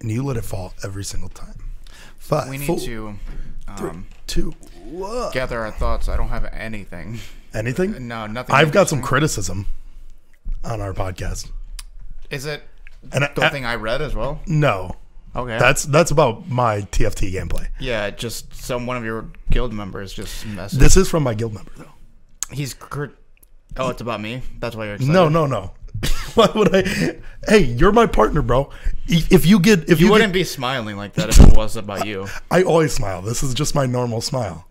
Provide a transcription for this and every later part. and you let it fall every single time. Five, we need four, to three, two, one. Gather our thoughts. I don't have anything. Anything? No, nothing. I've got some criticism on our podcast. Is it the thing I read as well? No. Okay. That's about my TFT gameplay. Yeah, just one of your guild members just messaged. This is from my guild member though. He's oh, it's about me. That's why you're excited. No, no, no. Why would I? Hey, you're my partner, bro. If you get, if you, wouldn't be smiling like that if it was about you. I always smile. This is just my normal smile.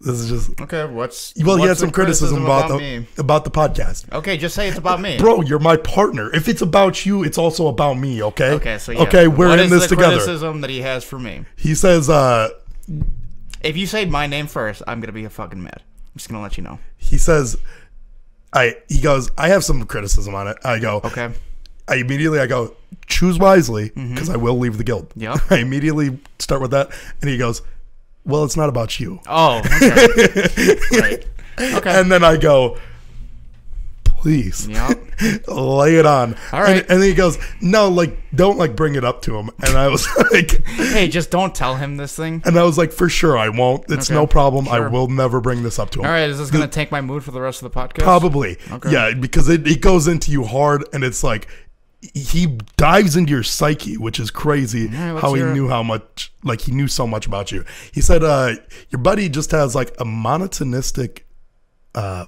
This is just okay. Well, you had some criticism about the podcast. Okay, just say it's about me, bro. You're my partner. If it's about you, it's also about me. Okay. Okay. So yeah. Okay, we're in this together. What is the criticism that he has for me? He says, if you say my name first, I'm gonna be fucking mad. I'm just gonna let you know. He says, he goes, I have some criticism on it. I go, okay. I immediately go, choose wisely, because I will leave the guild. Yeah. I immediately start with that, and he goes, well, it's not about you. Oh, okay. Right. Okay. And then I go, please, lay it on. All right. And then he goes, no, like, don't like bring it up to him. And I was like, hey, just don't tell him this thing. And I was like, for sure, I won't. It's no problem. Sure. I will never bring this up to him. All right. Is this going to tank my mood for the rest of the podcast? Probably. Okay. Yeah, because it goes into you hard, and it's like, he dives into your psyche, which is crazy. Yeah, how he knew how much, like he knew so much about you. He said, your buddy just has like a monotonistic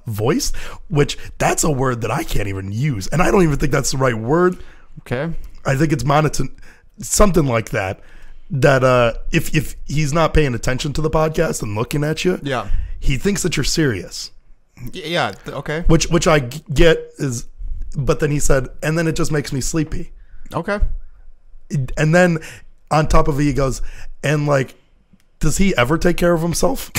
voice, which that's a word that I can't even use. And I don't even think that's the right word. Okay. I think it's monoton, something like that, that if he's not paying attention to the podcast and looking at you, yeah, he thinks that you're serious. Yeah. Okay. Which I get is, but then he said, and then it just makes me sleepy. Okay. And then on top of it, he goes, and like, does he ever take care of himself?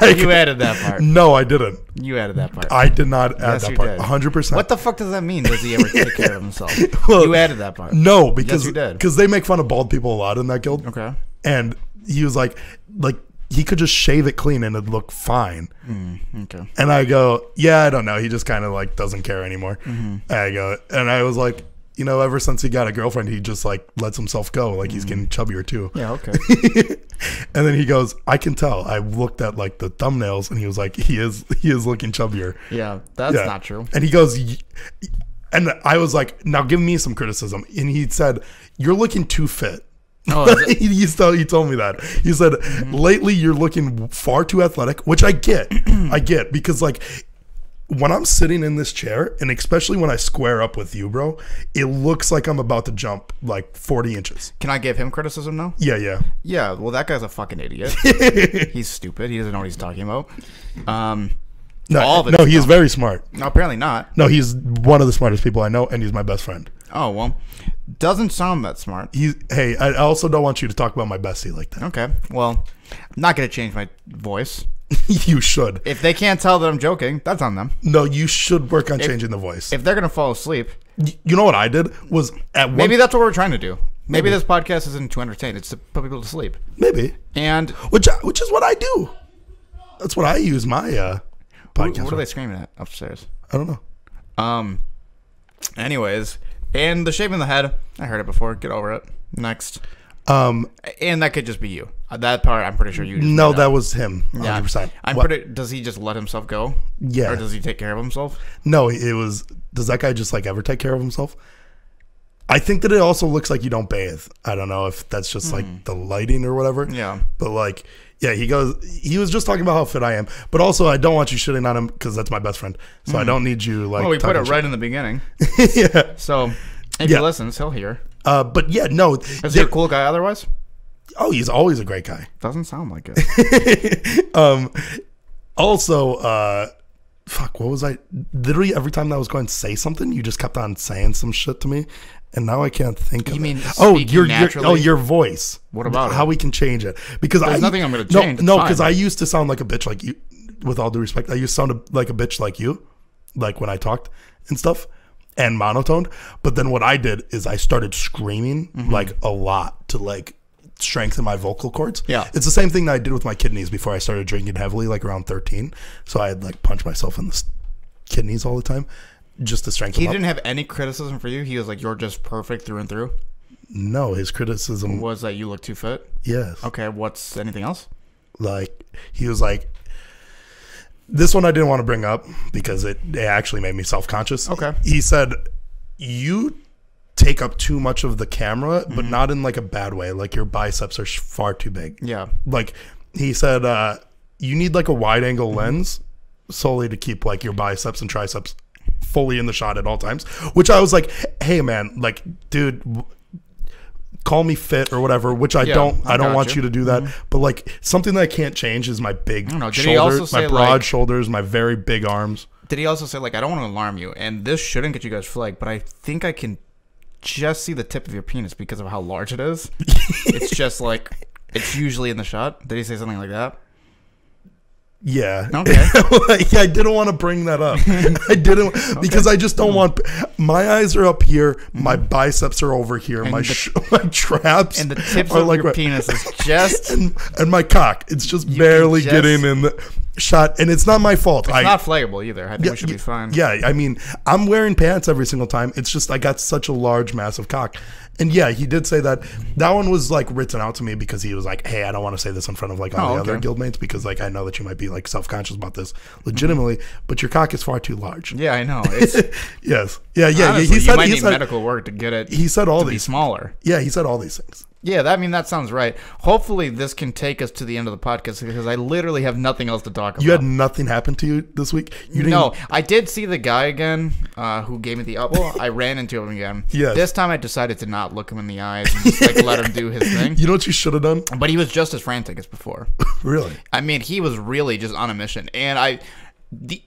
Like, you added that part. No, I didn't. You added that part. I did not add that part. 100%. What the fuck does that mean? Does he ever take care of himself? Well, you added that part. No, because they make fun of bald people a lot in that guild. Okay. And he was like, he could just shave it clean and it'd look fine. Okay. And I go, yeah, I don't know. He just kind of like doesn't care anymore. And I go, and I was like, you know, ever since he got a girlfriend, he just like lets himself go. Like he's getting chubbier too. Yeah. Okay. And then he goes, I can tell. I looked at like the thumbnails, and he was like, he is looking chubbier. Yeah. That's not true. And he goes, and I was like, now give me some criticism. And he said, you're looking too fit. Oh, he told me that. He said, lately you're looking far too athletic, which I get. I get, because like when I'm sitting in this chair, and especially when I square up with you, bro, it looks like I'm about to jump like 40 inches. Can I give him criticism now? Yeah, yeah. Yeah, well, that guy's a fucking idiot. He's stupid. He doesn't know what he's talking about. No, he's very smart. No, apparently not. No, he's one of the smartest people I know, and he's my best friend. Oh, well, doesn't sound that smart. Hey, I also don't want you to talk about my bestie like that. Okay, well, I'm not going to change my voice. You should. If they can't tell that I'm joking, that's on them. No, you should work on changing the voice. If they're going to fall asleep. You know what I did was at one... Maybe that's what we're trying to do. Maybe this podcast isn't to entertain. It's to put people to sleep. Maybe. And... Which is what I do. That's what I use my podcast. What are they screaming at upstairs? I don't know. Anyways... And the shaving the head, I heard it before. Get over it. Next. And that could just be you. That part, I'm pretty sure you. No, that was him. 100%. Does he just let himself go? Yeah. Or does he take care of himself? No, it was. Does that guy just like ever take care of himself? I think that it also looks like you don't bathe. I don't know if that's just like the lighting or whatever. Yeah. But like, yeah, he goes. He was just talking about how fit I am, but also I don't want you shitting on him because that's my best friend. So I don't need you like. Well, we put it right in the beginning. Yeah. So if he listens, he'll hear. But yeah, no. Is he a cool guy otherwise? Oh, he's always a great guy. Doesn't sound like it. Also, fuck. What was I? Literally every time that I was going to say something, you just kept on saying some shit to me. And now I can't think of it. You mean your voice. What about how we can change it? Because there's nothing I'm going to change. No, because I used to sound like a bitch like you. With all due respect, I used to sound like a bitch like you, like when I talked and stuff, and monotoned. But then what I did is I started screaming like a lot to like strengthen my vocal cords. Yeah, it's the same thing that I did with my kidneys before I started drinking heavily, like around 13. So I had like punch myself in the kidneys all the time. Just to strengthen. He didn't have any criticism for you. He was like, "You're just perfect through and through." No, his criticism was that you look 2 foot. Yes. Okay. What's anything else? Like he was like, this one I didn't want to bring up because it actually made me self-conscious. Okay. He said, you take up too much of the camera, but not in like a bad way. Like your biceps are far too big. Yeah. Like he said, you need like a wide angle lens solely to keep like your biceps and triceps fully in the shot at all times, which I was like, hey man, like dude, call me fit or whatever, which I don't want you to do that. But like something that I can't change is my big shoulders, my broad like, shoulders, my very big arms. Did he also say like, I don't want to alarm you, and this shouldn't get you guys flagged, but I think I can just see the tip of your penis because of how large it is. It's just like, it's usually in the shot. Did he say something like that? Yeah. Okay. Like, I didn't want to bring that up. I didn't because I just don't want. My eyes are up here. My biceps are over here. And my traps and the tips of like, your penis is just and my cock. It's just barely getting in the shot, and it's not my fault. It's not flaggable either. I think we should be fine. Yeah, I mean, I'm wearing pants every single time. It's just I got such a large, massive cock. And yeah, he did say that. That one was like written out to me because he was like, hey, I don't want to say this in front of like all the other guildmates because like I know that you might be like self-conscious about this legitimately, but your cock is far too large. Yeah, I know. It's, yeah. Honestly, he said, you might need medical work to get it to be smaller. Yeah, he said all these things. Yeah, that, I mean, that sounds right. Hopefully this can take us to the end of the podcast because I literally have nothing else to talk about. You had nothing happen to you this week? You didn't... No, I did see the guy again who gave me the elbow. Well, I ran into him again. Yes. This time I decided to not look him in the eyes and just, like, let him do his thing. You know what you should have done? But he was just as frantic as before. Really? I mean, he was really just on a mission. And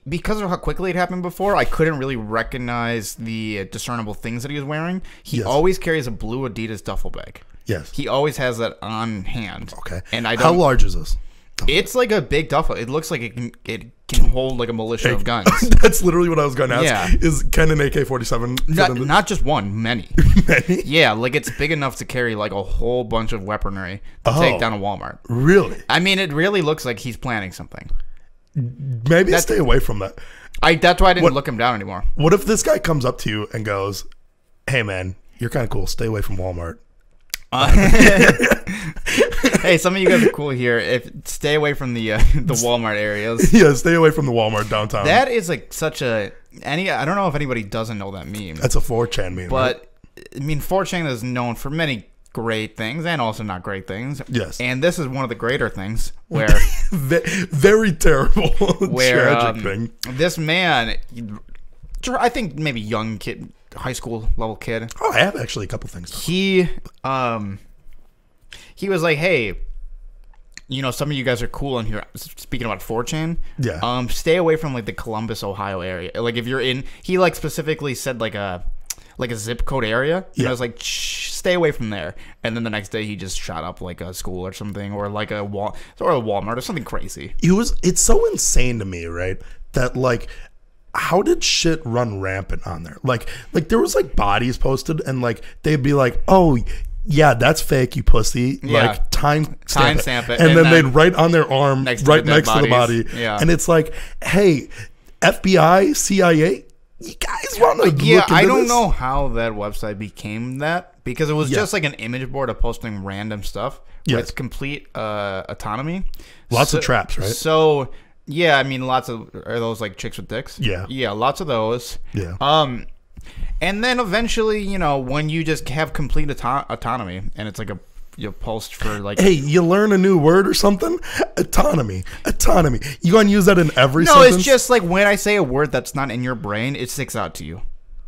because of how quickly it happened before, I couldn't really recognize the discernible things that he was wearing. He always carries a blue Adidas duffel bag. Yes. He always has that on hand. Okay. And I don't, how large is this? It's like a big duffel. It looks like it can hold like a militia of guns. That's literally what I was going to ask. Yeah. Is kind of an AK-47. Not just one, many. Many? Yeah, like it's big enough to carry like a whole bunch of weaponry to take down a Walmart. Really? I mean, it really looks like he's planning something. Maybe stay away from that. That's why I didn't look him down anymore. What if this guy comes up to you and goes, hey man, you're kind of cool. Stay away from Walmart. Hey, some of you guys are cool here. Stay away from the Walmart areas. Yeah, stay away from the Walmart downtown. That is like such a I don't know if anybody doesn't know that meme. That's a 4chan meme. But right? I mean, 4chan is known for many great things and also not great things. Yes. And this is one of the greater things where very terrible, where, tragic thing. This man, I think maybe young kid, high school level kid. Oh, I have actually a couple things. He was like, hey, you know, some of you guys are cool in here. Speaking about 4chan, yeah. Stay away from like the Columbus, Ohio area. Like if you're in, he like specifically said like a zip code area. Yeah. And I was like, stay away from there. And then the next day he just shot up like a school or something, or like a Walmart or something crazy. It's so insane to me, right? That like, how did shit run rampant on there? Like there was like bodies posted and like they'd be like, oh yeah, that's fake, you pussy. Yeah. Like timestamp it. And then they'd write on their arm right next to the body. Yeah. And it's like, hey, FBI, CIA, you guys want to look into I don't know how that website became that, because it was just like an image board of posting random stuff with complete autonomy. Lots of traps, right? So yeah, I mean, lots of those like chicks with dicks. Yeah, yeah, lots of those. Yeah. And then eventually, you know, when you just have complete autonomy, and it's like you post for like, hey, you learn a new word or something, autonomy. You gonna use that in every sentence? No, it's just like when I say a word that's not in your brain, it sticks out to you.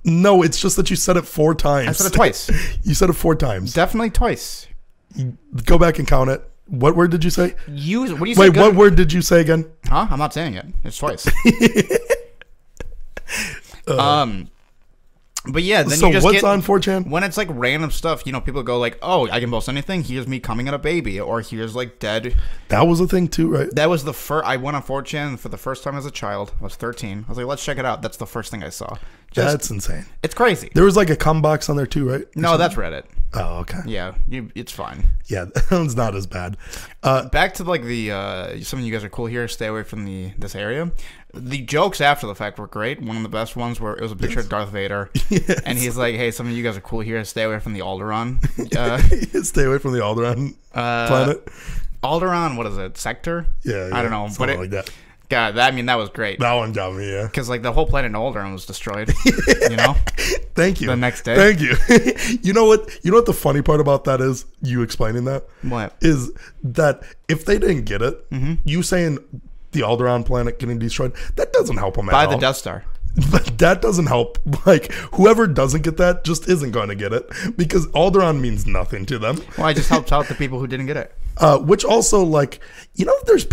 No, it's just that you said it 4 times. I said it twice. You said it 4 times. Definitely twice. Go back and count it. What word did you say? What do you say? Wait, what word did you say again? Huh? I'm not saying it. It's twice. But yeah, then so you just what's on 4chan? When it's like random stuff, you know, people go like, "Oh, I can post anything." Here's me coming at a baby, or here's like dead. That was a thing too, right? That was the first. I went on 4chan for the first time as a child. I was 13. I was like, "Let's check it out." That's the first thing I saw. That's insane. It's crazy. There was like a cum box on there too, right? No, that's Reddit. Oh, okay. Yeah, it's fine. Yeah, that one's not as bad. Back to like the some of you guys are cool here. Stay away from this area. The jokes after the fact were great. One of the best ones where it was a picture of Darth Vader, and he's like, "Hey, some of you guys are cool here. Stay away from the Alderaan. Stay away from the Alderaan planet. Alderaan, what is it? Sector? Yeah, I don't know, but like that. God, I mean, that was great. That one got me, yeah. Because, like, the whole planet Alderaan was destroyed, you know? Thank you. The next day. Thank you. You know what? You know what the funny part about that is? You explaining that? What? Is that if they didn't get it, you saying the Alderaan planet getting destroyed, that doesn't help them at all. By the Death Star. But that doesn't help. Like, whoever doesn't get that just isn't going to get it. Because Alderaan means nothing to them. Well, I just helped out the people who didn't get it. Which also, like, you know, there's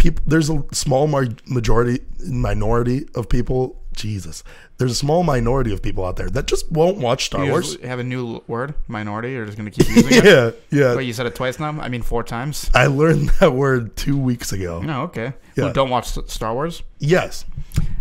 a small minority of people. Jesus, there's a small minority of people out there that just won't watch Star Wars. Have a new word, minority. You're just gonna keep using it. Yeah. Wait, you said it twice now. I mean, 4 times. I learned that word 2 weeks ago. No, okay. Yeah. Who don't watch Star Wars? Yes.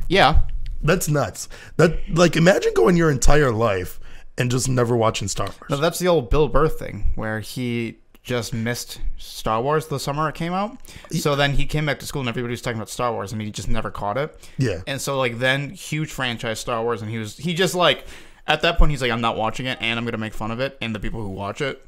Yeah. That's nuts. That, like, imagine going your entire life and just never watching Star Wars. No, that's the old Bill Burr thing where he just missed Star Wars the summer it came out. So then he came back to school and everybody was talking about Star Wars and he just never caught it. Yeah. And so, like, then huge franchise Star Wars, and he just, like, at that point he's like, I'm not watching it and I'm gonna make fun of it and the people who watch it.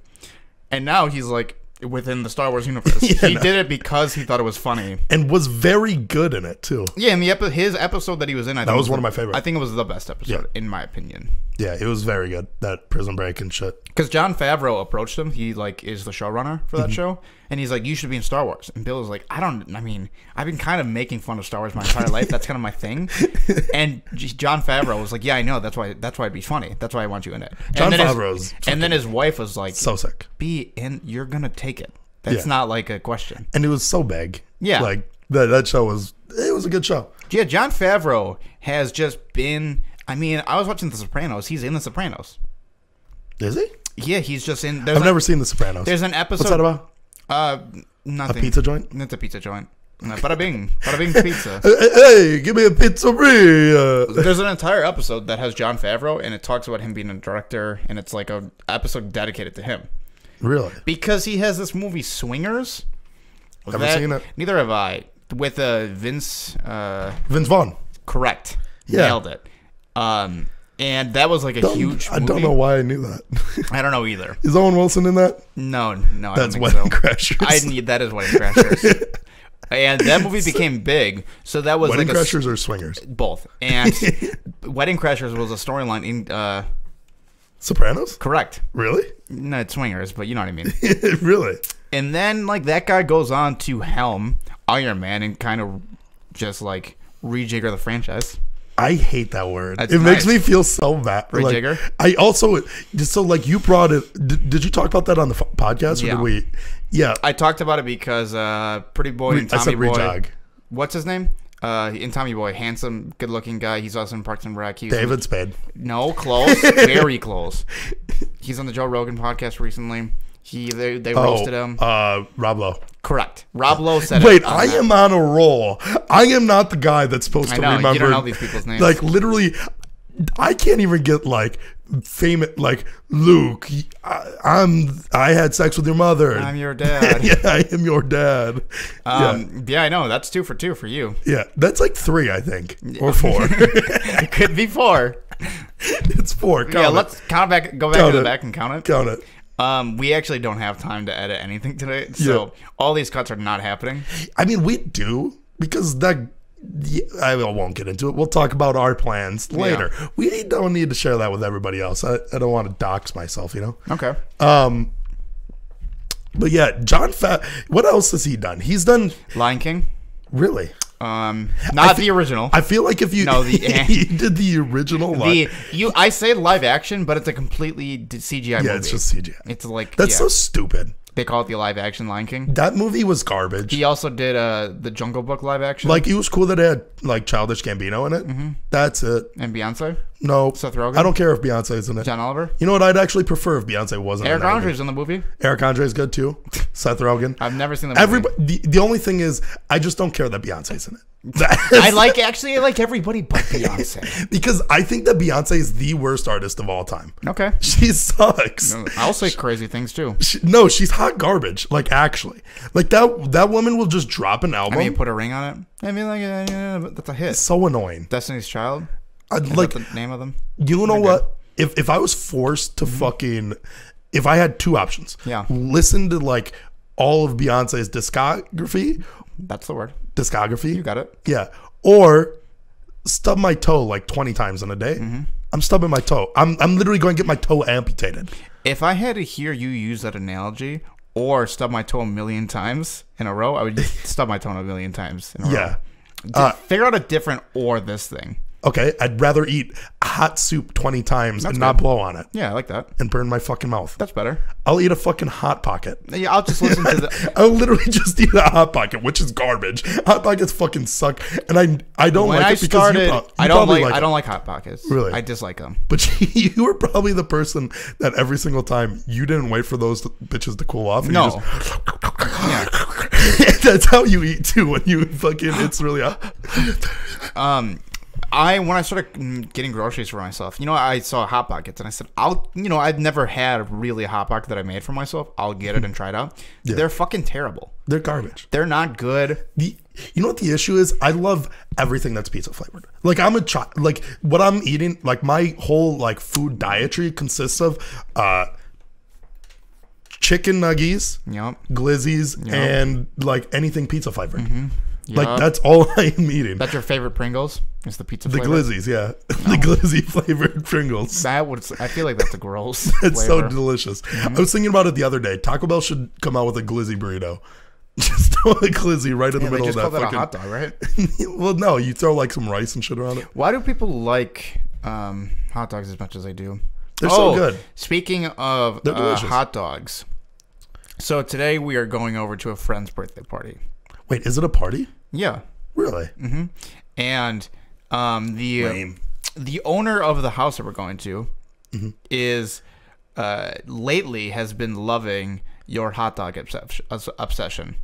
And now he's like within the Star Wars universe. He did it because he thought it was funny and was very good in it too. Yeah, and his episode that he was in, I think that was one of my favorites. I think it was the best episode in my opinion. Yeah, it was very good. That prison break and shit. Because Jon Favreau approached him. He, like, is the showrunner for that show. And he's like, you should be in Star Wars. And Bill is like, I mean, I've been kind of making fun of Star Wars my entire life. That's kind of my thing. And Jon Favreau was like, yeah, I know. That's why it'd be funny. That's why I want you in it. Jon Favreau's. And then his wife was like, so sick. Be in. You're going to take it. That's not like a question. And it was so big. Yeah. Like, that show was, it was a good show. Yeah, Jon Favreau has just been... I mean, I was watching The Sopranos. He's in The Sopranos. Is he? Yeah, he's just in. I've never seen The Sopranos. There's an episode. What's that about? Nothing. A pizza joint? It's a pizza joint. Bada bing pizza. Hey, give me a pizzeria. There's an entire episode that has Jon Favreau, and it talks about him being a director, and it's like an episode dedicated to him. Really? Because he has this movie, Swingers. Haven't seen it. Neither have I. With Vince Vaughn. Correct. Yeah. Nailed it. And that was like a huge movie. I don't know why I knew that. I don't know either. Is Owen Wilson in that? No, I don't think so. That's Wedding Crashers. That is Wedding Crashers. And that movie became big. So that was Wedding Crashers or Swingers? Both. And Wedding Crashers was a storyline in Sopranos? Correct. Really? No, it's Swingers, but you know what I mean. Really? And then, like, that guy goes on to helm Iron Man and kind of just, like, rejigger the franchise. I hate that word. That's it makes me feel so bad. Rejigger. Like, I also just you brought it. Did you talk about that on the podcast? Or did we? Yeah, I talked about it because Pretty Boy and Tommy Boy. Rejog. What's his name? In Tommy Boy, handsome, good-looking guy. He's also in Parks and Rec. David Spade. No, close, very close. He's on the Joe Rogan podcast recently. They roasted him. Rob Lowe. Correct. Rob Lowe said it. Wait, I am on a roll. I am not the guy that's supposed to remember. You don't know these people's names. Like, literally, I can't even get, like, famous, like, Luke, I had sex with your mother. I'm your dad. Yeah, I am your dad. Yeah, I know. That's 2 for 2 for you. Yeah, that's like 3, I think, or 4. It could be 4. It's 4. Count it. Let's count back. Go back to the back and count it. Count it. We actually don't have time to edit anything today, so all these cuts are not happening. I mean, we do, because I won't get into it. We'll talk about our plans later. Yeah. We don't need to share that with everybody else. I don't want to dox myself, you know? Okay. But yeah, Jon Favreau, what else has he done? He's done... Lion King. Really? Not the original. I feel like if you you did the original I say live action, but it's a completely CGI movie. Yeah, it's just CGI. It's like that's so stupid. They call it the live action Lion King. That movie was garbage. He also did the Jungle Book live action. Like, it was cool that it had, like, Childish Gambino in it. That's it. And Beyonce? No. Seth Rogen? I don't care if Beyonce is in it. John Oliver? You know what? I'd actually prefer if Beyonce wasn't in it. Eric Andre's in the movie. Eric Andre's good too. Seth Rogen. I've never seen that movie. The only thing is, I just don't care that Beyonce's in it. I like everybody but Beyonce. Because I think that Beyonce is the worst artist of all time. Okay. She sucks. No, I'll say crazy things too. No, she's hot garbage. Like, actually. Like, that woman will just drop an album. I mean, put a ring on it. I mean, like, yeah, that's a hit. It's so annoying. Destiny's Child. I'd like the name of them. You know what? If I was forced to fucking... If I had two options, listen to like all of Beyonce's discography. That's the word. Discography. You got it. Yeah. Or stub my toe like 20 times in a day. I'm stubbing my toe. I'm literally going to get my toe amputated. If I had to hear you use that analogy or stub my toe a million times in a row, I would stub my toe a million times in a row. Figure out a different or this thing. Okay, I'd rather eat hot soup 20 times and not blow on it. Yeah, I like that. And burn my fucking mouth. That's better. I'll eat a fucking Hot Pocket. Yeah, I'll just listen to the... I'll literally just eat a Hot Pocket, which is garbage. Hot Pockets fucking suck. And I don't like it because I don't like Hot Pockets. Really? I dislike them. But you were probably the person that every single time you didn't wait for those bitches to cool off. And no. That's how you eat too when you fucking... It's really... When I started getting groceries for myself, you know, I saw Hot Pockets and I said, I've never had really a Hot Pocket that I made for myself. I'll get it and try it out. Yeah. They're fucking terrible. They're garbage. They're not good. You know what the issue is? I love everything that's pizza flavored. Like I'm a child. Like what I'm eating, like my whole like food dietary consists of chicken nuggies, glizzies, and like anything pizza flavored. Like that's all I am eating. That's your favorite Pringles? Is the pizza flavor? The glizzies, yeah. No. The glizzy flavored Pringles. I feel like that's a gross It's flavor. So delicious. I was thinking about it the other day. Taco Bell should come out with a glizzy burrito. Just throw a glizzy right in the middle of that. They just call that a hot dog, right? Well, no. You throw like some rice and shit around it. Why do people like hot dogs as much as they do? They're so good. Speaking of hot dogs. So today we are going over to a friend's birthday party. Wait, is it a party? Yeah. Really? And the owner of the house that we're going to is lately has been loving your hot dog obsession.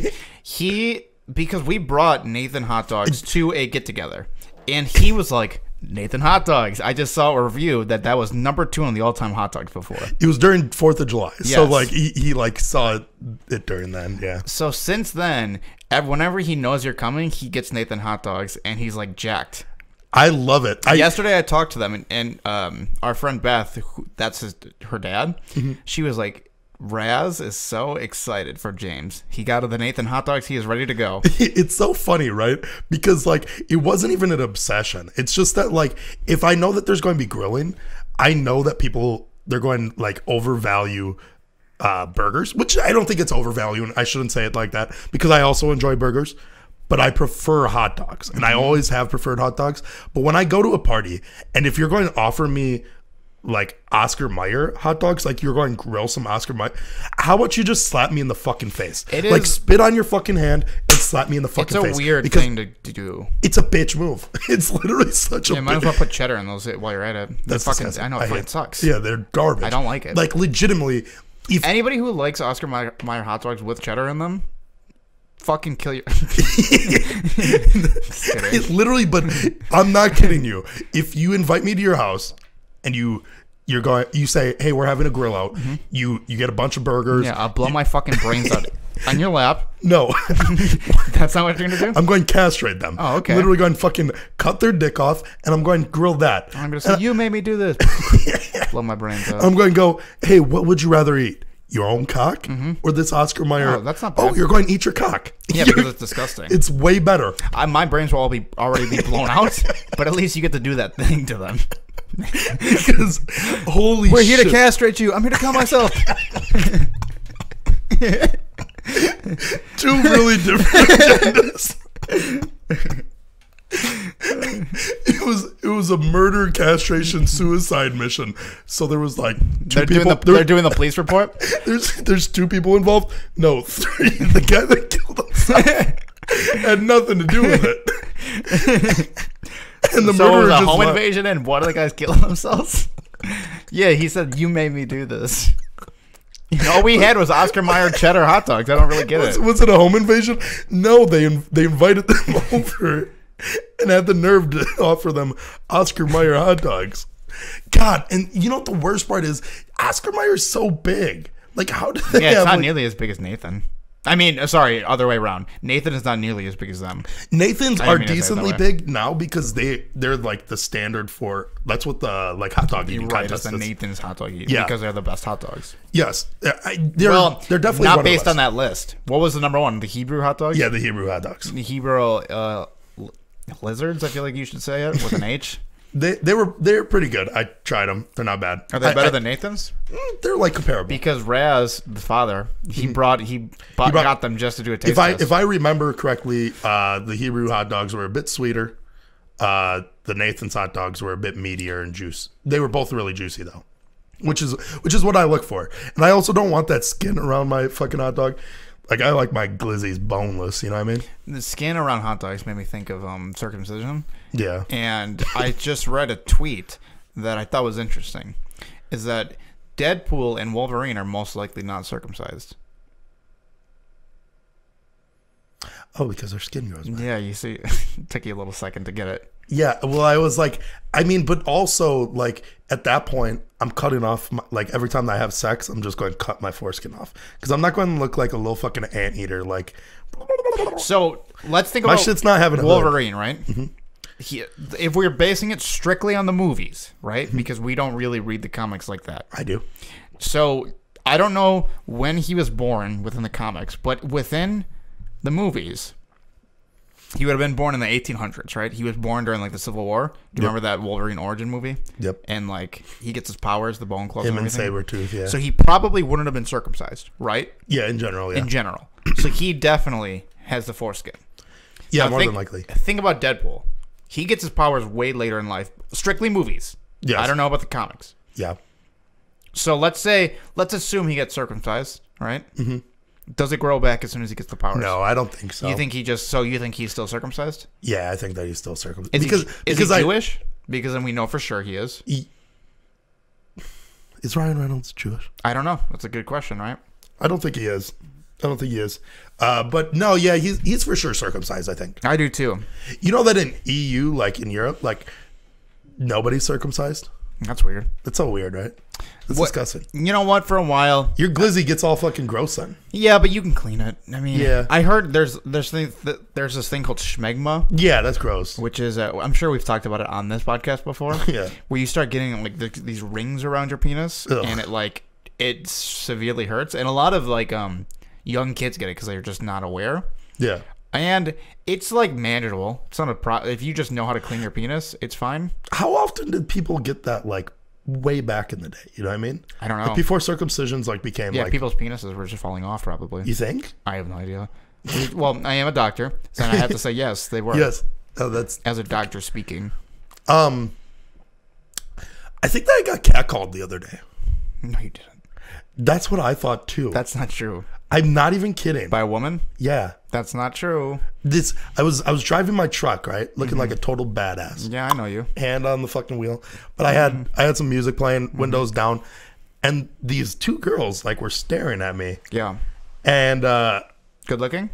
Because we brought Nathan hot dogs to a get together, and he was like, Nathan hot dogs. I just saw a review that was #2 on the all-time hot dogs before. It was during 4th of July, so like he like saw it during then. Yeah. So since then, whenever he knows you're coming, he gets Nathan hot dogs, and he's like jacked. I love it. Yesterday I talked to them, and our friend Beth, that's her dad. She was like, Raz is so excited for James. He got the Nathan hot dogs. He is ready to go. It's so funny, right? Because like it wasn't even an obsession. It's just that like if I know that there's going to be grilling, I know that they're going to like overvalue burgers, which I don't think it's overvaluing. I shouldn't say it like that because I also enjoy burgers, but I prefer hot dogs, and I always have preferred hot dogs. But when I go to a party, and if you're going to offer me like Oscar Mayer hot dogs, like you're going to grill some Oscar Mayer, how about you just slap me in the fucking face? Like spit on your fucking hand and slap me in the fucking face. It's a weird thing to do. It's a bitch move. It's literally such a bitch. Might as well put cheddar in those while you're at it. That's fucking, I know, it fucking sucks. Yeah, they're garbage. I don't like it. Like legitimately. If anybody who likes Oscar Mayer hot dogs with cheddar in them, fucking kill you. It's literally, but I'm not kidding you. If you invite me to your house, and you say, hey, we're having a grill out. You get a bunch of burgers. Yeah, I'll blow my fucking brains out on your lap. No. That's not what you're going to do? I'm going to castrate them. Oh, okay. Literally going to fucking cut their dick off, and I'm going to grill that. I'm going to say, you made me do this. Blow my brains out. I'm going to go, hey, what would you rather eat? Your own cock or this Oscar Mayer? Oh, that's not bad. Oh, you're going to eat your cock. Yeah, because it's disgusting. It's way better. My brains will already be blown out, but at least you get to do that thing to them. Because holy shit. We're here to castrate you. I'm here to kill myself. Two really different agendas. It was a murder castration suicide mission. So there was like they're doing the police report. There's two people involved. No, three. The guy that killed himself had nothing to do with it. And so it was a home invasion, and one of the guys killed themselves. Yeah, he said, you made me do this. All we had was Oscar Mayer cheddar hot dogs. I don't really get it. Was it a home invasion? No, they invited them over and had the nerve to offer them Oscar Mayer hot dogs. God, and you know what the worst part is? Oscar Mayer's so big. Like, how did they? Yeah, it's not like, nearly as big as Nathan. I mean, sorry, other way around. Nathan is not nearly as big as them. Nathan's are decently big now because they're like the standard for. That's what the like hot dog eating contest is. It's the Nathan's hot dog eating because they're the best hot dogs. Yes, they're definitely not based on that list. What was the number one? The Hebrew hot dogs. Yeah, the Hebrew hot dogs. The Hebrew lizards. I feel like you should say it with an H. They're pretty good. I tried them. They're not bad. Are they better than Nathan's? They're like comparable. Because Raz, the father, he got them just to do a taste test. If I remember correctly, the Hebrew hot dogs were a bit sweeter. The Nathan's hot dogs were a bit meatier and juice. They were both really juicy though, which is what I look for. And I also don't want that skin around my fucking hot dog. Like I like my glizzies boneless, you know what I mean? The skin around hot dogs made me think of circumcision. Yeah. And I just read a tweet that I thought was interesting. Is that Deadpool and Wolverine are most likely not circumcised. Oh, because their skin grows back. Yeah, you see. It took you a little second to get it. Yeah, well, I was like, I mean, but also, like, at that point, I'm cutting off, my, like, every time that I have sex, I'm just going to cut my foreskin off. Because I'm not going to look like a little fucking anteater, like. So, let's think about Wolverine, right? Mm-hmm. If we're basing it strictly on the movies, right? Mm-hmm. Because we don't really read the comics like that. I do. So, I don't know when he was born within the comics, but within the movies, he would have been born in the 1800s, right? He was born during, like, the Civil War. Do you remember that Wolverine origin movie? Yep. And, like, he gets his powers, the bone clothes, and Sabretooth, yeah. So he probably wouldn't have been circumcised, right? Yeah, in general, yeah. In general. So he definitely has the foreskin. Yeah, now more than likely. Think about Deadpool. He gets his powers way later in life. Strictly movies. Yeah. I don't know about the comics. Yeah. So let's assume he gets circumcised, right? Mm-hmm. Does it grow back as soon as he gets the powers? No, I don't think so. You think he just you think he's still circumcised? Yeah, I think that he's still circumcised. Is he Jewish? Because then we know for sure he is. Is Ryan Reynolds Jewish? I don't know. That's a good question, right? I don't think he is. I don't think he is. But no, yeah, he's for sure circumcised, I think. I do too. You know that in EU, like in Europe, like nobody's circumcised? That's weird. That's so weird, right? It's disgusting. You know what? For a while, your glizzy gets all fucking gross then. Yeah, but you can clean it. I mean, yeah. I heard there's this thing called schmegma. Yeah, that's gross. Which is I'm sure we've talked about it on this podcast before. Yeah, where you start getting like these rings around your penis, ugh, and it severely hurts, and a lot of like young kids get it because they're just not aware. Yeah. And it's like manageable. It's not a problem. If you just know how to clean your penis, it's fine. How often did people get that like way back in the day? You know what I mean? I don't know. Like before circumcisions like became like. Yeah, people's penises were just falling off probably. You think? I have no idea. Well, I am a doctor, so I have to say yes, they were. Yes. Oh, that's. As a doctor speaking. I think that I got catcalled the other day. No, you didn't. That's what I thought too. That's not true. I'm not even kidding. By a woman? Yeah. That's not true. This I was driving my truck, right? Looking like a total badass. Yeah, I know you. Hand on the fucking wheel. But I had some music playing, windows down, and these two girls like were staring at me. Yeah. And good looking?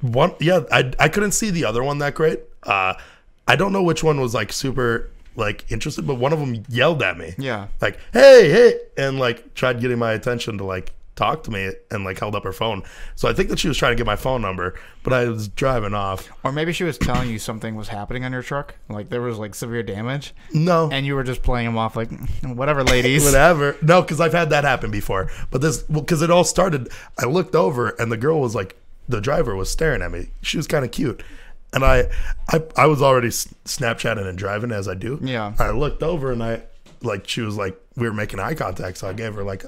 One I couldn't see the other one that great. I don't know which one was like super like interested, but one of them yelled at me. Yeah. Like, hey, hey, and like tried getting my attention to like talked to me and like held up her phone. So I think that she was trying to get my phone number, but I was driving off. Or maybe she was telling you something was happening on your truck, like there was like severe damage. No. And you were just playing them off like, whatever, ladies. Whatever. No, because I've had that happen before. But this, because it all started, I looked over and the girl was like, the driver was staring at me. She was kind of cute. And I was already Snapchatting and driving as I do. Yeah. I looked over and I, like, she was like, we were making eye contact. So I gave her like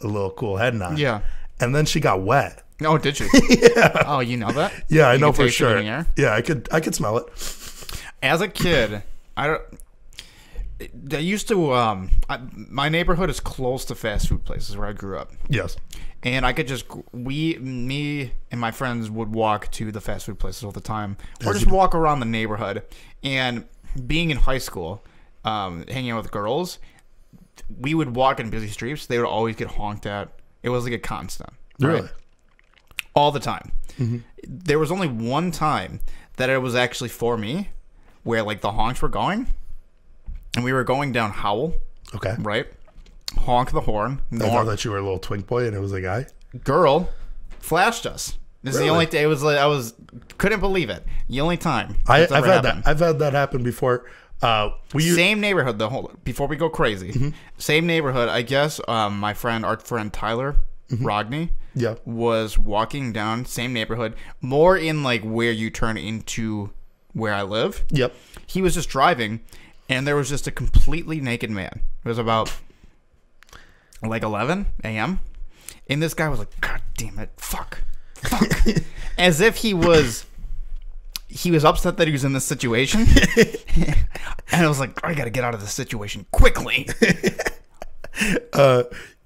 a little cool head nod. Yeah. And then she got wet. Oh, did she? Yeah. Oh, you know that? Yeah, I know for sure. Yeah, I could smell it. As a kid, I used to my neighborhood is close to fast food places where I grew up. Yes. And I could just me and my friends would walk to the fast food places all the time, or just walk around the neighborhood. And being in high school, hanging out with girls, we would walk in busy streets. They would always get honked at. It was like a constant. Really? Right? All the time. Mm-hmm. There was only one time that it was actually for me where like the honks were going and we were going down Howell. Okay. Right? Honk the horn. I thought that you were a little twink boy and it was a guy. Girl flashed us. This is the only day. It was like, I was couldn't believe it. The only time I've had that. I've had that happen before. Same neighborhood. The whole before we go crazy. Mm-hmm. Same neighborhood. I guess my friend, our friend Tyler mm-hmm. Rodney, yeah, was walking down same neighborhood, more in like where you turn into where I live. Yep. He was just driving, and there was just a completely naked man. It was about like 11 a.m. and this guy was like, "God damn it, fuck." Fuck. As if he was upset that he was in this situation. And I was like, I gotta get out of this situation quickly.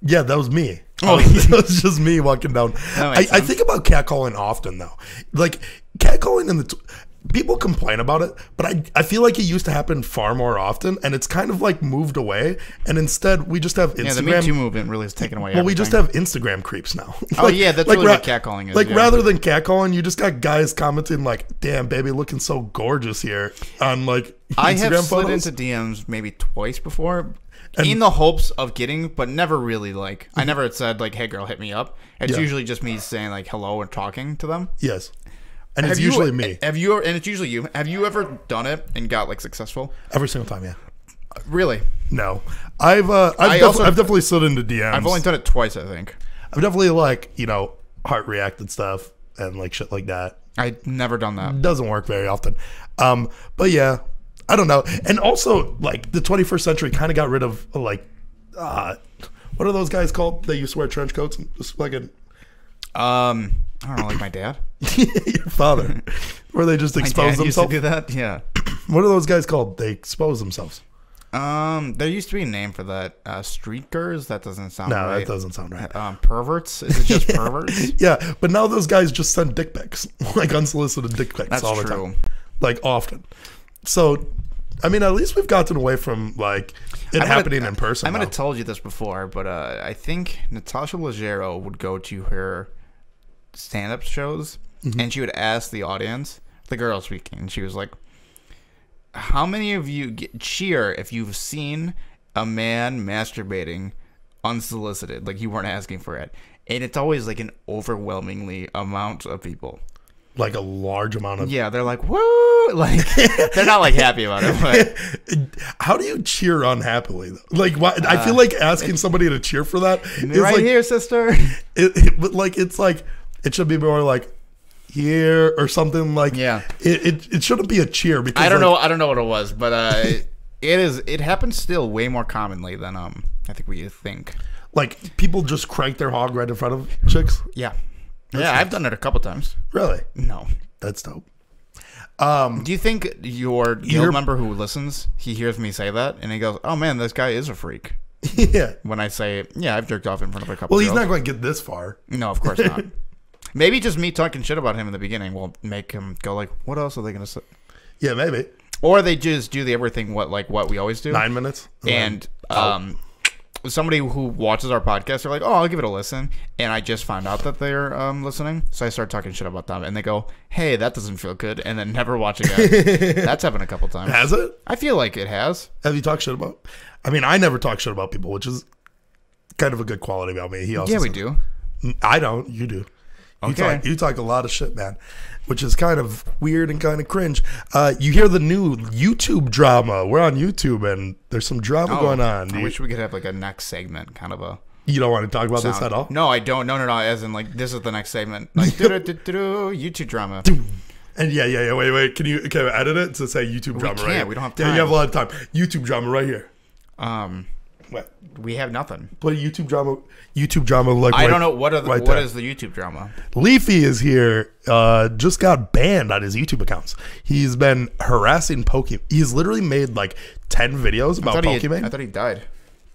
Yeah, that was me. That was just me walking down. I think about catcalling often though. Like catcalling in the people complain about it, but I feel like it used to happen far more often, and it's kind of like moved away, and instead we just have Instagram. Yeah, the Me Too movement really is taking away everything. We just have Instagram creeps now. Like, oh yeah, that's like really what catcalling is. Like yeah. Rather than catcalling, you just got guys commenting like, "Damn, baby, looking so gorgeous here." On like Instagram I have slid photos. Into DMs maybe twice before, and in the hopes of getting, but never really like. I never had said like, "Hey girl, hit me up." It's usually just me saying like, "Hello," and talking to them. Yes. And it's usually me. It's usually you. Have you ever done it and got like successful? Every single time, yeah. Really? No, I've definitely slid into DMs. I've only done it twice, I think. I've definitely like heart reacted stuff and like shit like that. I've never done that. Doesn't work very often. But yeah, I don't know. And also like the 21st century kind of got rid of like, what are those guys called? They used to wear trench coats and just like I don't know, like my dad. Your father. Where they just expose themselves. Used to do that? Yeah. What are those guys called? They expose themselves. There used to be a name for that. Streakers? That doesn't sound right. No, that doesn't sound right. Perverts? Is it just perverts? Yeah, but now those guys just send dick pics. Like unsolicited dick pics. That's all the time. Like often. So, I mean, at least we've gotten away from like it happening in person. I might have told you this before, but I think Natasha Leggero would go to her stand-up shows, mm-hmm. and she would ask the audience, the girl speaking, and she was like, "How many of you cheer if you've seen a man masturbating unsolicited, like you weren't asking for it?" And it's always like an overwhelmingly amount of people, like a large amount of they're like, "Woo!" Like they're not like happy about it. But how do you cheer unhappily though? Like why, I feel like asking somebody to cheer for that is right like, here, sister. But like it's like. It should be more like here or something like It shouldn't be a cheer because I don't know. I don't know what it was, but it happens still way more commonly than I think we think. Like people just crank their hog right in front of chicks. Yeah, that's nice. I've done it a couple times. Really? No, that's dope. Do you think your guild member who listens, he hears me say that and he goes, "Oh man, this guy is a freak." Yeah. When I say, "Yeah, I've jerked off in front of a couple." Well, he's not going to get this far. No, of course not. Maybe just me talking shit about him in the beginning will make him go like, "What else are they going to say?" Yeah, maybe. Or they just do the everything what we always do. 9 minutes. And somebody who watches our podcast, they're like, "Oh, I'll give it a listen." And I just found out that they're listening, so I start talking shit about them, and they go, "Hey, that doesn't feel good," and then never watch again. That's happened a couple times. Has it? I feel like it has. Have you talked shit about? I mean, I never talk shit about people, which is kind of a good quality about me. He also says, we do. I don't. You do. Okay. You talk a lot of shit, man, which is kind of weird and kind of cringe. You hear the new YouTube drama. We're on YouTube, and there's some drama going on. I wish we could have like a next segment, kind of a. You don't want to talk about this at all? No, I don't. No. As in, like, this is the next segment. Like, YouTube drama. And yeah. Wait. Can you edit it to say YouTube drama? Right? Yeah, we don't have time. Yeah, you have a lot of time. YouTube drama right here. What? We have nothing. But YouTube drama like I don't know what is the YouTube drama. Leafy is here. Just got banned on his YouTube accounts. He's been harassing Pokimane. He's literally made like 10 videos about Pokimane. I thought he died.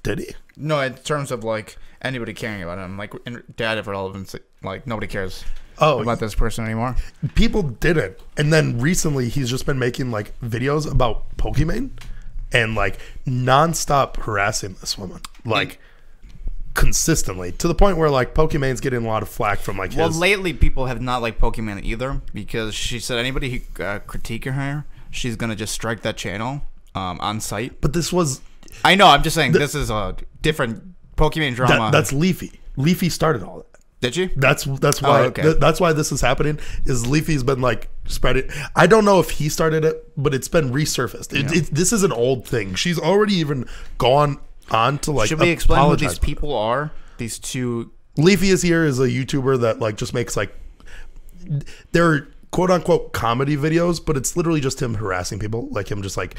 Did he? No, in terms of like anybody caring about him, like dad of relevance, like nobody cares about this person anymore. People didn't. And then recently he's just been making like videos about Pokimane. And like nonstop harassing this woman, like consistently, to the point where like Pokimane's getting a lot of flack from like his. Well, lately people have not liked Pokimane either, because she said anybody critiquing her, she's gonna just strike that channel on site. But this was, I know, I'm just saying this is a different Pokimane drama. That's Leafy. Leafy started all that. Did you? That's why. Oh, okay. That's why this is happening. Is Leafy's been like spreading? I don't know if he started it, but it's been resurfaced. Yeah. This is an old thing. She's already even gone on to like. Should we explain what these people are? These two. Leafy is here is a YouTuber that like just makes like, they're quote unquote comedy videos, but it's literally just him harassing people, like him just like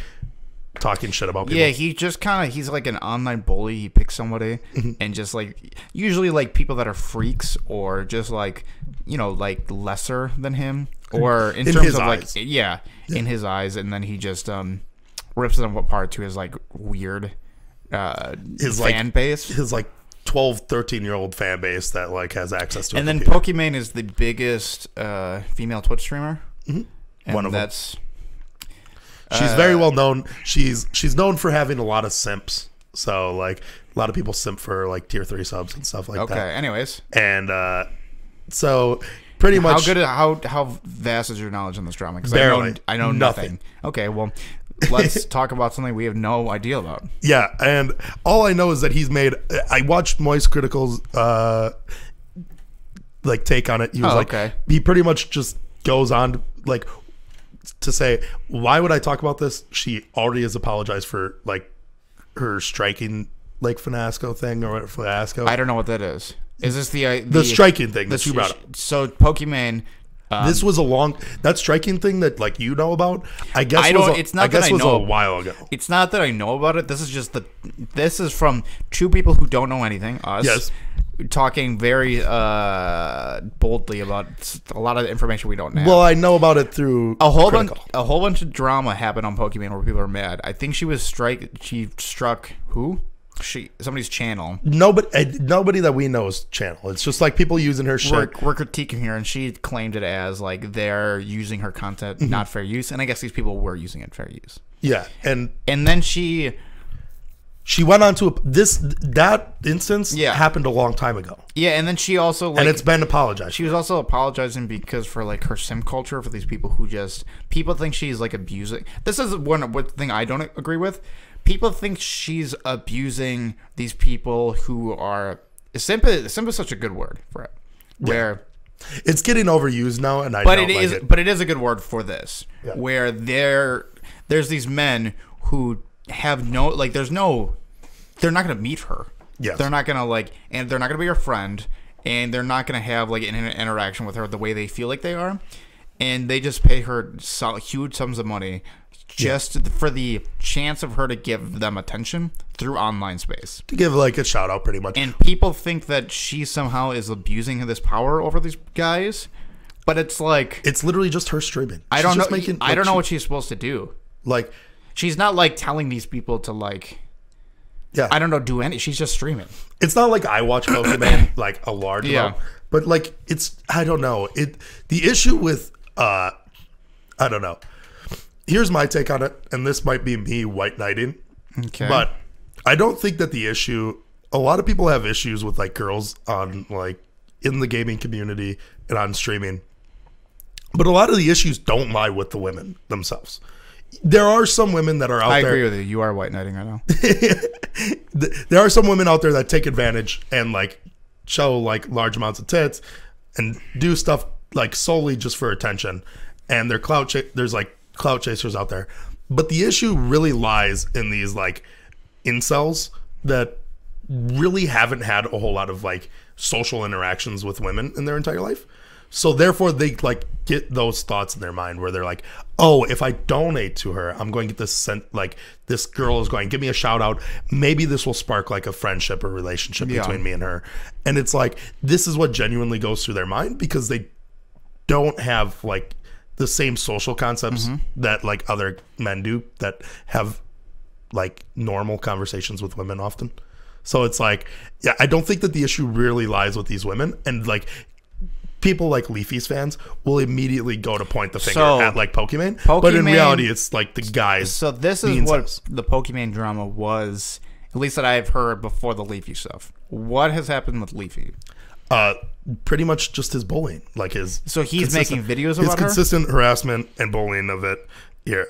talking shit about people. Yeah, he just kind of, he's like an online bully. He picks somebody and just like, usually like people that are freaks or just like, you know, like lesser than him or in terms of eyes. Like, yeah, yeah, in his eyes. And then he just rips them apart to his like weird his fan like, base. His like 12, 13-year-old fan base that like has access to it. And then Pokimane is the biggest female Twitch streamer. And one of them. She's very well known. She's known for having a lot of simps. So like a lot of people simp for like tier 3 subs and stuff like that. Okay. Anyways, and so pretty much how vast is your knowledge in this drama? Because I know nothing. Okay, well let's talk about something we have no idea about. Yeah, and all I know is that he's made. I watched Moist Critical's like take on it. He was he pretty much just goes on like to say, why would I talk about this? She already has apologized for like her striking like Finasco thing or Finasco. I don't know what that is. Is this the striking thing that you brought up? So Pokimane, this was a long that striking thing that like you know about. I guess I don't. It's not that I know. A while ago. It's not that I know about it. This is just this is from two people who don't know anything. Us. Yes. Talking very boldly about a lot of information we don't know. Well, I know about it through a whole bunch of drama happened on Pokimane where people are mad. I think she was struck who? She somebody's channel. Nobody that we know is channel. It's just like people using her shit. We're critiquing her, and she claimed it as like they're using her content not fair use, and I guess these people were using it fair use. Yeah, and then she. She went on to that instance happened a long time ago. Yeah, and then she also like, and it's been apologized. She was also apologizing because for like her sim culture for these people who just people think she's like abusing. This is one thing I don't agree with. People think she's abusing these people who are simp. Simp is such a good word for it. Where it's getting overused now, and but it is a good word for this. Yeah. Where there's these men who. Have no like there's no they're not gonna meet her. Yeah, they're not gonna like and they're not gonna be her friend and they're not gonna have like an interaction with her the way they feel like they are, and they just pay her huge sums of money just for the chance of her to give them attention through online space, to give like a shout out pretty much. And people think that she somehow is abusing this power over these guys, but it's like it's literally just her streaming. I don't know what she's supposed to do. Like she's not like telling these people to like, I don't know, do any. She's just streaming. It's not like I watch Pokimane like a large amount, but like it's I don't know. The issue with I don't know. Here's my take on it, and this might be me white knighting. Okay, but I don't think that the issue. A lot of people have issues with like girls on like in the gaming community and on streaming, but a lot of the issues don't lie with the women themselves. There are some women that are out there. I agree with you. You are white knighting right now. There are some women out there that take advantage and like show like large amounts of tits and do stuff like solely just for attention. And they're there's like clout chasers out there. But the issue really lies in these like incels that really haven't had a whole lot of like social interactions with women in their entire life. So therefore, they like get those thoughts in their mind where they're like, "Oh, if I donate to her, I'm going to get this sent. Like this girl is going to give me a shout out. Maybe this will spark like a friendship or relationship between me and her." And it's like this is what genuinely goes through their mind because they don't have like the same social concepts that like other men do that have like normal conversations with women often. So it's like, yeah, I don't think that the issue really lies with these women and like. People like Leafy's fans will immediately go to point the finger at like Pokimane, but in reality, it's like the guys. So this is what the Pokimane drama was, at least that I've heard before the Leafy stuff. What has happened with Leafy? Pretty much just his bullying, like his. So he's making videos about his consistent harassment and bullying of it. Here,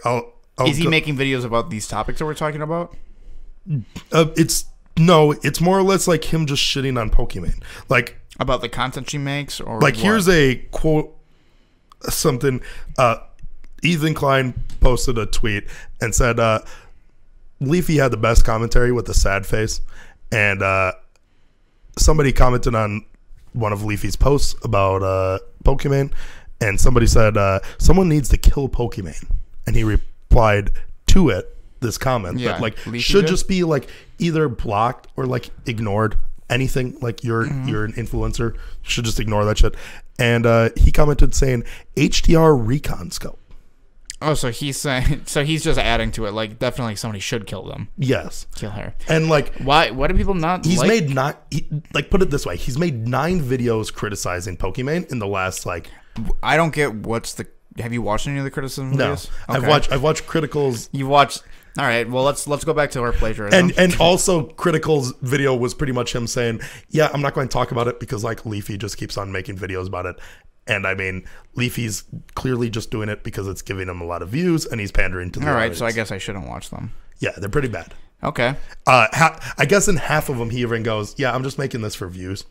is he making videos about these topics that we're talking about? It's more or less like him just shitting on Pokimane, like about the content she makes, or like what? Here's a quote, something. Ethan Klein posted a tweet and said, Leafy had the best commentary with a sad face, and somebody commented on one of Leafy's posts about Pokimane, and somebody said, someone needs to kill Pokimane, and he replied to it, this comment, yeah, that like Leafy should just be like either blocked or like ignored. Anything like you're an influencer, should just ignore that shit. And he commented saying HDR recon scope. Oh, so he's saying, so he's just adding to it. Like, definitely somebody should kill them. Yes, kill her. And like, why? Why do people not? He's like? Made not he, like put it this way. He's made 9 videos criticizing Pokimane in the last like. I don't get what's the. Have you watched any of the criticism videos? No, okay. I've watched criticals. You watched. All right, well let's go back to our plagiarism. And also Critical's video was pretty much him saying, yeah, I'm not going to talk about it because like Leafy just keeps on making videos about it. And I mean, Leafy's clearly just doing it because it's giving him a lot of views and he's pandering to the audience. So I guess I shouldn't watch them. Yeah, they're pretty bad. Okay. I guess in half of them he even goes, yeah, I'm just making this for views.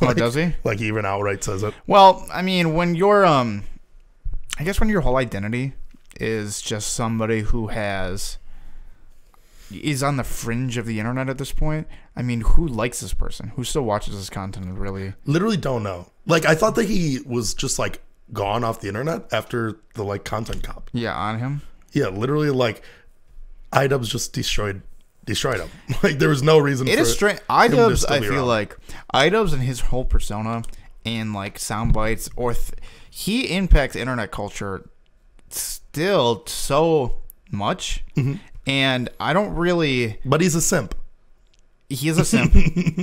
Like, oh, does he? Like he even outright says it. Well, I mean, when you're I guess when your whole identity is just somebody who has is on the fringe of the internet at this point. I mean, who likes this person? Who still watches this content? And really, literally, don't know. Like, I thought that he was just like gone off the internet after the like content cop. Yeah, on him. Yeah, literally, like iDubbbz just destroyed him. Like, there was no reason. It is strange. iDubbbz, I feel like iDubbbz and his whole persona and like sound bites, or he impacts internet culture still so much. Mm-hmm. And I don't really... But he's a simp. He is a simp.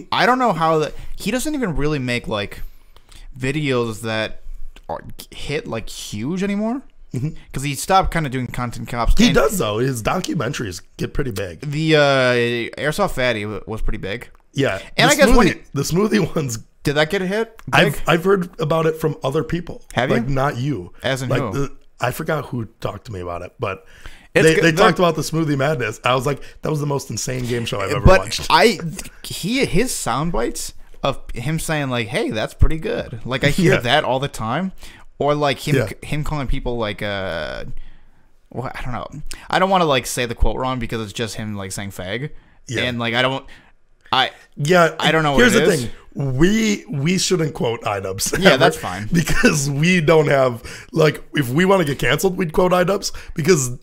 I don't know how... He doesn't even really make, like, videos that hit, like, huge anymore. Because he stopped kind of doing content cops. He does, though. His documentaries get pretty big. The Airsoft Fatty was pretty big. Yeah. And I guess when the smoothie ones... Did that get a hit? I've heard about it from other people. Have you? Like, not you. As in like, who? I forgot who talked to me about it, but... They talked about the smoothie madness. I was like, that was the most insane game show I've ever watched. His sound bites of him saying like, "Hey, that's pretty good." Like I hear that all the time, or like him calling people like, well, I don't know. I don't want to like say the quote wrong because it's just him like saying fag, and like I don't know what it is. Here's the thing. We shouldn't quote iDubbbz. Yeah, that's fine, because we don't have like if we want to get canceled, we'd quote iDubbbz because.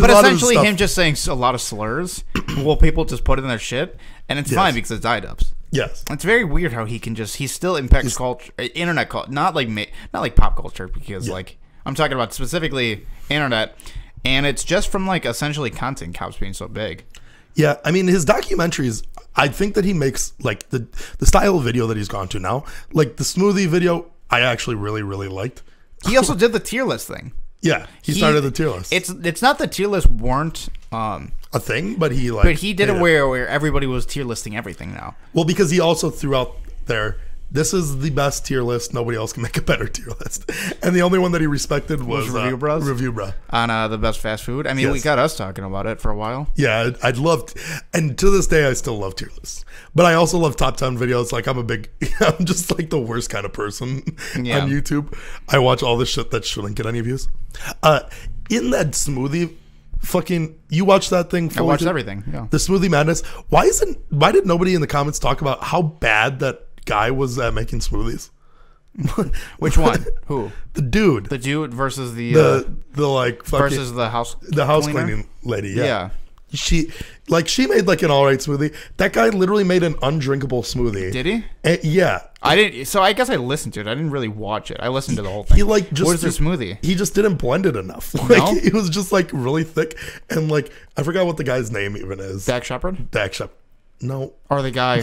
But essentially him just saying a lot of slurs. Well, people just put it in their shit, and it's fine because it's iDubbbz. Yes. It's very weird how he can just, he still impacts culture, internet culture, not like pop culture, because like I'm talking about specifically internet, and it's just from like essentially content cops being so big. Yeah, I mean, his documentaries, I think that he makes like the style of video that he's gone to now, like the smoothie video, I actually really liked. He also did the tier list thing. Yeah, he started the tier list. It's not that tier lists weren't a thing, but he like. But he did it where everybody was tier listing everything now. Well, because he also threw out there, this is the best tier list. Nobody else can make a better tier list. And the only one that he respected was Review Bros on the best fast food. I mean, we got us talking about it for a while. Yeah, I'd loved, and to this day I still love tier lists. But I also love top 10 videos. Like I'm just like the worst kind of person on YouTube. I watch all this shit that shouldn't get any views. In that smoothie fucking, you watch that thing for I watched everything. Yeah. The smoothie madness. Why did nobody in the comments talk about how bad that guy was making smoothies? Which one? Who? The dude. The dude versus the like fucking, versus the house cleaning lady. Yeah. She made like an all right smoothie. That guy literally made an undrinkable smoothie. Did he? And, yeah. I didn't. So I guess I listened to it. I didn't really watch it. I listened to the whole thing. He like just what is the smoothie? He just didn't blend it enough. Like it was just like really thick and like I forgot what the guy's name even is. Dax Shepard. Dax Shepard. No. Or the guy.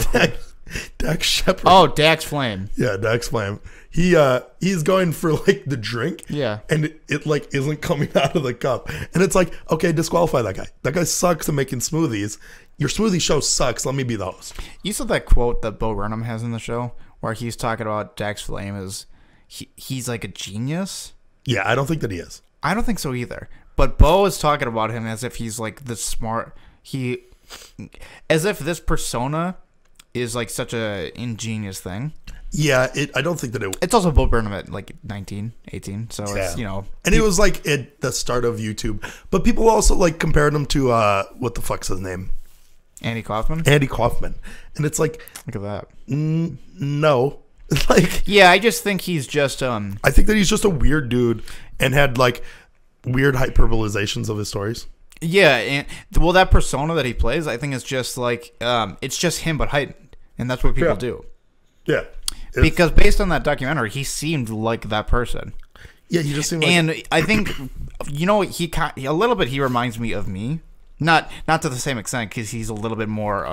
Dax Shepard. Oh, Dax Flame. Yeah, Dax Flame. He's going for like the drink. Yeah. And it like isn't coming out of the cup. And it's like, okay, disqualify that guy. That guy sucks at making smoothies. your smoothie show sucks. Let me be the host. You said that quote that Bo Burnham has in the show where he's talking about Dax Flame is he's like a genius. Yeah, I don't think that he is. I don't think so either. But Bo is talking about him as if he's like the smart, as if this persona is like such a ingenious thing. Yeah, I don't think that it... It's also Bo Burnham at like 19, 18, so yeah. It's, you know... And it was like at the start of YouTube. But people also like compared him to, what the fuck's his name? Andy Kaufman? Andy Kaufman. And it's like... Look at that. No. Like... Yeah, I just think he's just, I think that he's just a weird dude and had like weird hyperbolizations of his stories. Yeah, and well, that persona that he plays, I think is just like, it's just him but heightened. And that's what people yeah. do. Yeah. Because based on that documentary, he seemed like that person. Yeah, he just seemed like... And I think, you know, a little bit he reminds me of me. Not to the same extent, because he's a little bit more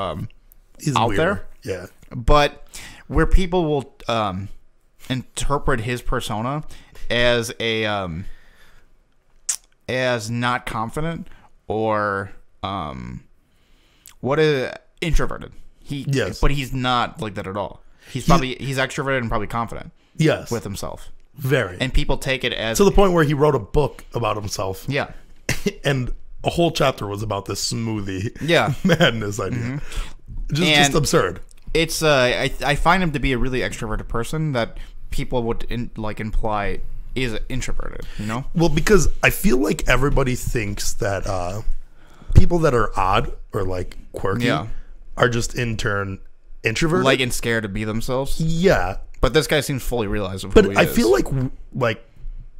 he's out weirder. There. Yeah. But where people will interpret his persona as a... as not confident or... introverted. Yes. But he's not like that at all. He's extroverted and probably confident. Yes, with himself. Very. And people take it as to the point where he wrote a book about himself. Yeah, and a whole chapter was about this smoothie. Yeah, madness idea. Mm-hmm. Just absurd. It's I find him to be a really extroverted person that people would imply is introverted. You know. Well, because I feel like everybody thinks that people that are odd or like quirky yeah. are just in turn introverted, like, and scared to be themselves. Yeah, but this guy seems fully realized of who he is. But I feel like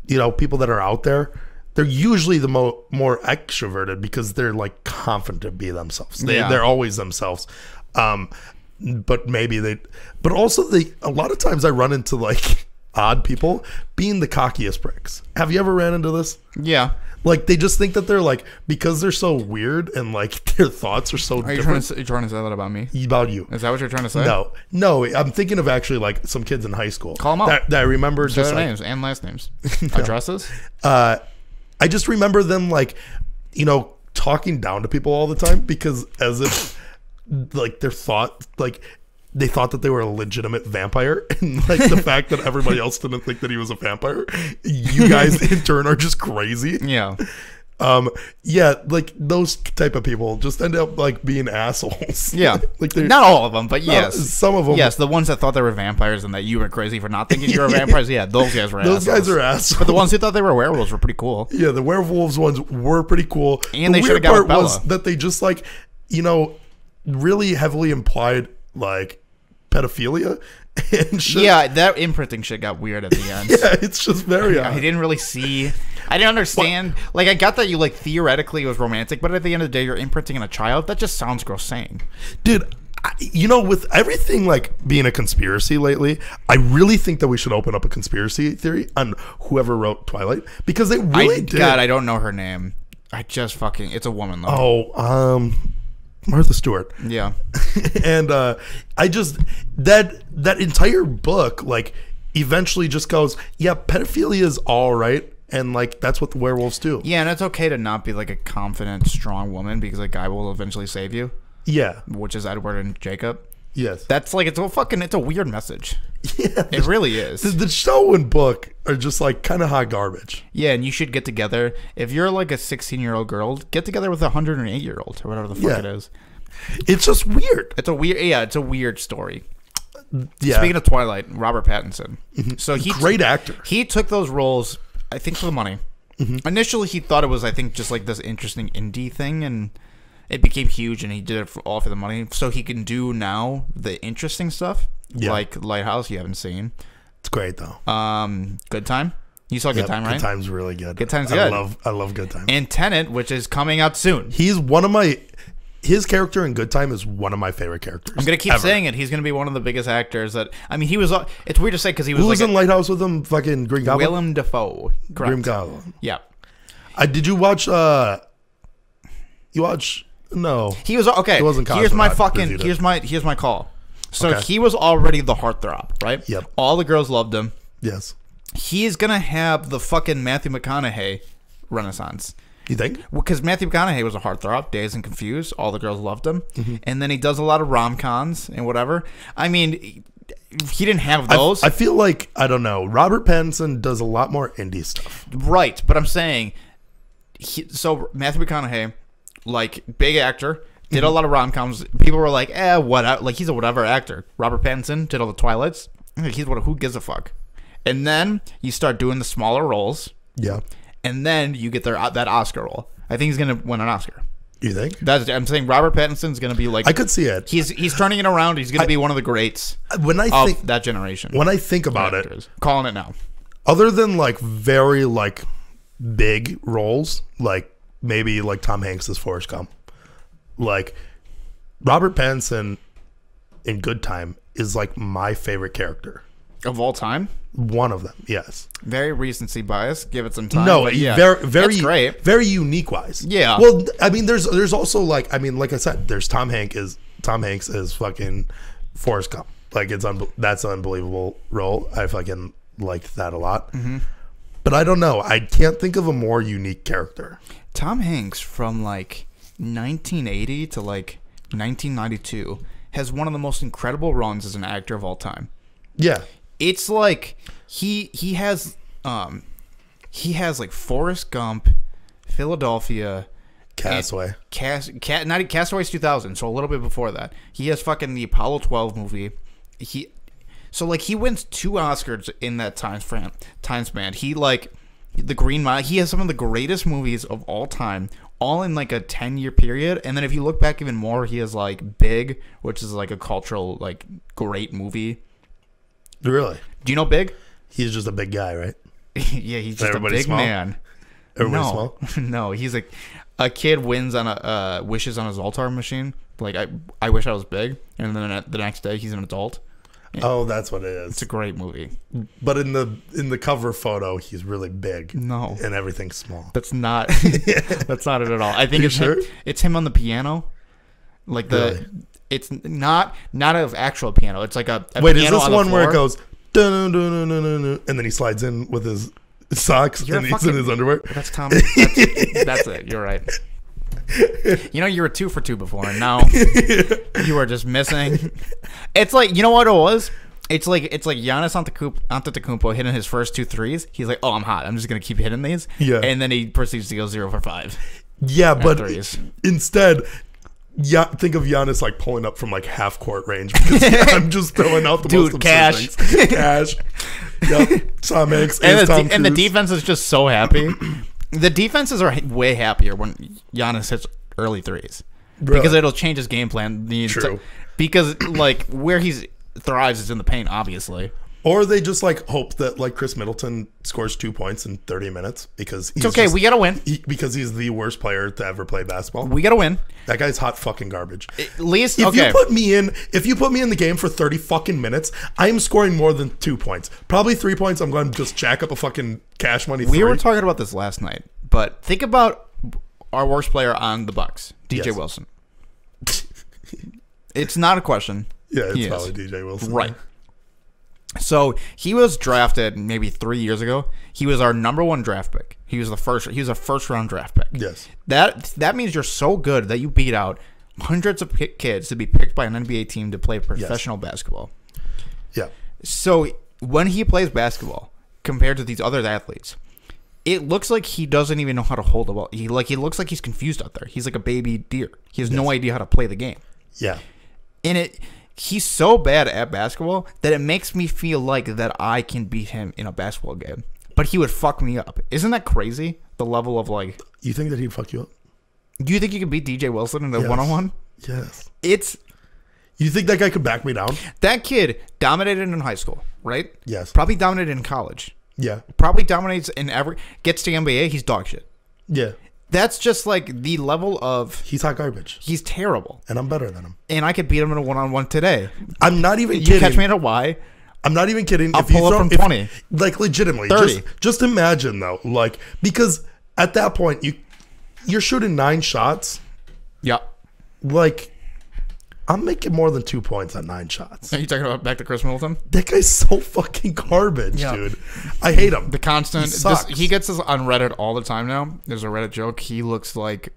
you know, people that are out there, they're usually the more extroverted because they're like confident to be themselves. They're always themselves. But maybe they, but also they. A lot of times I run into like odd people being the cockiest pricks. Have you ever ran into this? Yeah. Like, they just think that they're, like, because they're so weird and, like, their thoughts are so different. Are you trying to say that about me? About you. Is that what you're trying to say? No. No, I'm thinking of actually, like, some kids in high school. Call them out. That I remember just, their names and last names. Addresses? I just remember them, like, you know, talking down to people all the time because as if, like, their thought, like... They thought that they were a legitimate vampire, and like the fact that everybody else didn't think that he was a vampire, you guys in turn are just crazy. Yeah, yeah, like those type of people just end up like being assholes. Yeah, like not all of them, but yes, some of them. Yes, the ones that thought they were vampires and that you were crazy for not thinking you were vampires. Yeah, those guys were. Those guys are assholes. But the ones who thought they were werewolves were pretty cool. Yeah, the werewolves ones were pretty cool. And the weird part was that they just like, you know, really heavily implied like pedophilia and shit. Yeah, that imprinting shit got weird at the end. Yeah, it's just very odd. I didn't really see. I didn't understand. But, like, I got that you, like, theoretically it was romantic, but at the end of the day, you're imprinting on a child. That just sounds gross saying. Dude, you know, with everything, like, being a conspiracy lately, I really think that we should open up a conspiracy theory on whoever wrote Twilight, because they really did. God, I don't know her name. I just fucking... It's a woman, though. Oh, Martha Stewart. Yeah. And I just that entire book like eventually just goes, yeah, pedophilia is all right, and like that's what the werewolves do. Yeah, and it's okay to not be like a confident, strong woman because a guy will eventually save you. Yeah. Which is Edward and Jacob. Yes. That's like it's a weird message. Yeah. It really is. The show and book are just like kind of hot garbage. Yeah, and you should get together. If you're like a 16-year-old girl, get together with a 108-year-old or whatever the fuck it is. It's just weird. It's a weird it's a weird story. Yeah. Speaking of Twilight, Robert Pattinson. Mm-hmm. So he's a great actor. He took those roles, I think, for the money. Mm-hmm. Initially he thought it was, I think, just like this interesting indie thing, and it became huge, and he did it all for the money. So he can do now the interesting stuff, like Lighthouse, you haven't seen. It's great, though. Good Time. You saw Good Time, right? Good Time's really good. Good Time's good. I love Good Time. And Tenet, which is coming out soon. He's one of my... His character in Good Time is one of my favorite characters. I'm going to keep saying it. He's going to be one of the biggest acters that... I mean, he was... It's weird to say because he was... Who was in Lighthouse with him? Fucking Green Goblin? Willem Dafoe. Correct. Green Goblin. Yeah. Did you watch... You watch... No, he was okay. It wasn't Cosmo. Here's my fucking. Here's my call. So he was already the heartthrob, right? Yep. All the girls loved him. Yes. He's gonna have the fucking Matthew McConaughey renaissance. You think? Because Matthew McConaughey was a heartthrob. Dazed and Confused. All the girls loved him. Mm-hmm. And then he does a lot of rom-cons and whatever. I mean, he didn't have those. I feel like, I don't know, Robert Pattinson does a lot more indie stuff. Right. But I'm saying, so Matthew McConaughey, like, big actor, did a lot of rom-coms. People were like, eh, what? Like, he's a whatever actor. Robert Pattinson did all the Twilights. Like, he's what? Who gives a fuck? And then you start doing the smaller roles. Yeah. And then you get that Oscar role. I think he's going to win an Oscar. You think? I'm saying Robert Pattinson's going to be like... I could see it. He's turning it around. He's going to be one of the greats of that generation. When I think about it... Calling it now. Other than like very like big roles, like maybe like Tom Hanks' Forrest Gump, like Robert Pattinson in Good Time is like my favorite character. Of all time? One of them, yes. Very recency bias. Give it some time. No, yeah, very great. Very unique wise. Yeah. Well, I mean, there's also like, I mean, like I said, there's Tom Hanks is fucking Forrest Gump. Like that's an unbelievable role. I fucking liked that a lot. Mm-hmm. But I don't know. I can't think of a more unique character. Tom Hanks from like 1980 to like 1992 has one of the most incredible runs as an actor of all time. Yeah. It's like he has like Forrest Gump, Philadelphia, Castaway, Castaway's 2000, so a little bit before that. He has fucking the Apollo 12 movie. So like he wins 2 Oscars in that time span. He like the Green Mile. He has some of the greatest movies of all time, all in like a 10-year period. And then if you look back even more, he has like Big, which is like a cultural like great movie. Really? Do you know Big? He's just a big guy, right? Yeah, he's just a big man. Everybody's small? No, he's like a kid wins on a wishes on a Zoltar machine. Like I wish I was big, and then the next day he's an adult. Oh, that's what it is. It's a great movie. But in the cover photo, he's really big. No, and everything's small. That's not that's not it at all. I think it's sure? It's him on the piano, like the. Really? It's not an actual piano. It's like a Wait, piano is this one where it goes dun, dun, dun, dun, dun, and then he slides in with his socks and he's in his underwear? That's Tom. That's it. You're right. You know, you were 2 for 2 before, and now you are just missing. It's like, you know what it was? It's like Giannis Antetokounmpo hitting his first 2 threes. He's like, oh, I'm hot. I'm just going to keep hitting these. Yeah. And then he proceeds to go 0 for 5. Yeah, but instead... Yeah, think of Giannis like pulling up from like half court range. Because I'm just throwing out the most absurd things. Cash. Yep. Tom Hanks and Tom Cruise. And the defense is just so happy. The defenses are way happier when Giannis hits early threes. Really? Because it'll change his game plan. True. Because like where he thrives is in the paint, obviously. Or they just like hope that like Chris Middleton scores 2 points in 30 minutes because he's okay. Just, we gotta win because he's the worst player to ever play basketball. We gotta win. That guy's hot fucking garbage. At least if you put me in the game for 30 fucking minutes, I am scoring more than 2 points, probably 3 points. I'm going to just jack up a fucking cash money. We were talking about this last night, but think about our worst player on the Bucks, DJ Wilson. It's not a question. Yeah, it's probably DJ Wilson, right? So he was drafted maybe 3 years ago. He was our #1 draft pick. He was a first-round draft pick. Yes. That means you're so good that you beat out hundreds of kids to be picked by an NBA team to play professional basketball. Yeah. So when he plays basketball compared to these other athletes, it looks like he doesn't even know how to hold the ball. He looks like he's confused out there. He's like a baby deer. He has no idea how to play the game. Yeah. And he's so bad at basketball that it makes me feel like that I can beat him in a basketball game. But he would fuck me up. Isn't that crazy? The level of like... You think that he'd fuck you up? Do you think you could beat DJ Wilson in a one-on-one? Yes. It's... You think that guy could back me down? That kid dominated in high school, right? Yes. Probably dominated in college. Yeah. Probably dominates in every... Gets to the NBA, he's dog shit. Yeah. That's just like the level of... He's hot garbage. He's terrible. And I'm better than him. And I could beat him in a one-on-one today. I'm not even kidding. You catch me in a Y. I'm not even kidding. I'll pull up from 20. Like, legitimately. 30. Just imagine, though. Like, because at that point, you're shooting 9 shots. Yeah. Like, I'm making more than 2 points on 9 shots. Are you talking about back to Chris Middleton? That guy's so fucking garbage, dude. I hate him. The constant. He gets this on Reddit all the time now. There's a Reddit joke. He looks like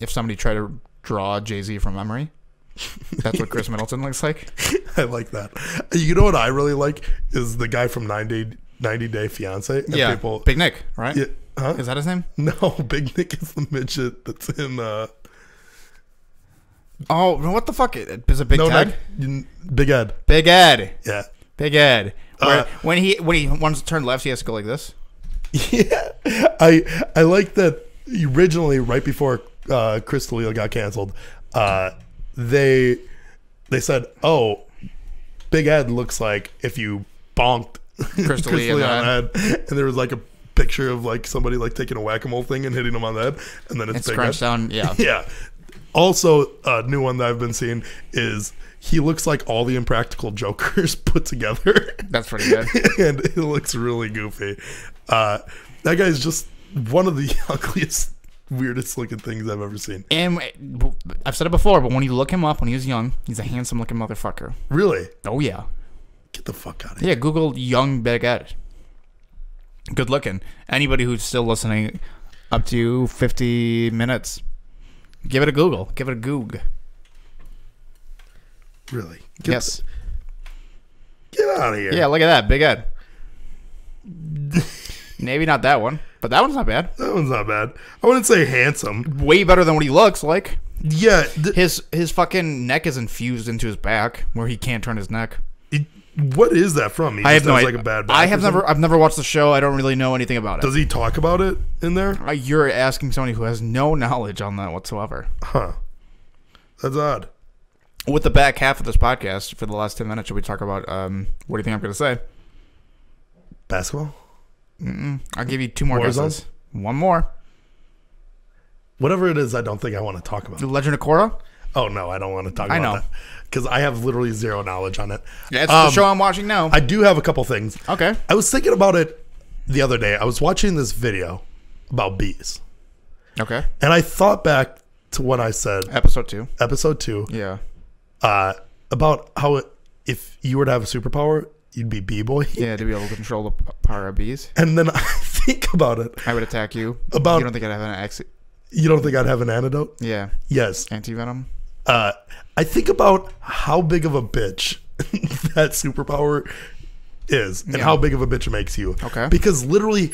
if somebody tried to draw Jay-Z from memory. That's what Chris Middleton looks like. I like that. You know what I really like is the guy from 90 Day Fiance. And yeah, people, Big Nick, right? Yeah, huh? Is that his name? No, Big Nick is the midget that's in. Oh, what the fuck? Is it Big Ted? No, Big Ed. Big Ed. Yeah. Big Ed. Where when he wants to turn left, he has to go like this. Yeah, I like that. Originally, right before Chris D'Elia got canceled, they said, "Oh, Big Ed looks like if you bonked Chris D'Elia on the head," and there was like a picture of like somebody like taking a whack-a-mole thing and hitting him on the head, and then it's Big Ed. Down, yeah, yeah. Also, a new one that I've been seeing is he looks like all the Impractical Jokers put together. That's pretty good. And it looks really goofy. That guy's just one of the ugliest, weirdest looking things I've ever seen. And I've said it before, but when you look him up when he was young, he's a handsome looking motherfucker. Really? Oh, yeah. Get the fuck out of here. Yeah, Google young Big Ed. Good looking. Anybody who's still listening up to 50 minutes. Give it a Google. Give it a Goog. Really? Yes. Get out of here. Yeah, look at that. Big Ed. Maybe not that one, but that one's not bad. That one's not bad. I wouldn't say handsome. Way better than what he looks like. Yeah. His fucking neck is infused into his back where he can't turn his neck. What is that from? He just sounds like a bad back. I've never watched the show. I don't really know anything about it. Does he talk about it in there? You're asking somebody who has no knowledge on that whatsoever. Huh. That's odd. With the back half of this podcast, for the last 10 minutes, should we talk about what do you think I'm going to say? Basketball? I'll give you 2 more guesses. One more. Whatever it is, I don't think I want to talk about. The Legend of Korra? Oh, no, I don't want to talk about that. Because I have literally zero knowledge on it. Yeah, it's the show I'm watching now. I do have a couple things. Okay. I was thinking about it the other day. I was watching this video about bees. Okay. And I thought back to what I said. Episode 2. Episode 2. Yeah. About how if you were to have a superpower, you'd be bee-boy. Yeah, to be able to control the power of bees. And then I think about it. I would attack you. You don't think I'd have an exit? You don't think I'd have an antidote? Yeah. Yes. Anti-venom? I think about how big of a bitch that superpower is and how big of a bitch it makes you. Okay. Because literally,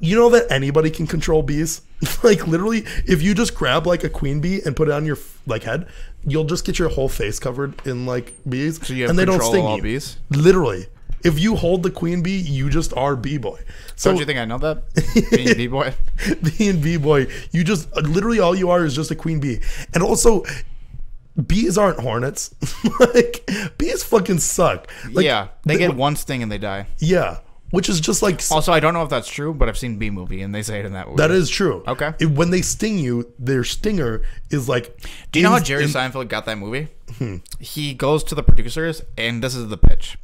you know that anybody can control bees? Like literally, if you just grab like a queen bee and put it on your like head, you'll just get your whole face covered in like bees. So you have and they don't sting all you. Bees? Literally. If you hold the queen bee, you just are B-boy. So don't you think I know that? Being B-boy? Being B-boy. You just, literally all you are is just a queen bee. And also, bees aren't hornets. Like, bees fucking suck. Like, yeah, they get one sting and they die. Yeah, which is just like... Also, I don't know if that's true, but I've seen Bee Movie and they say it in that way. That is true. Okay. When they sting you, their stinger is like... Do you know how Jerry Seinfeld got that movie? He goes to the producers and this is the pitch.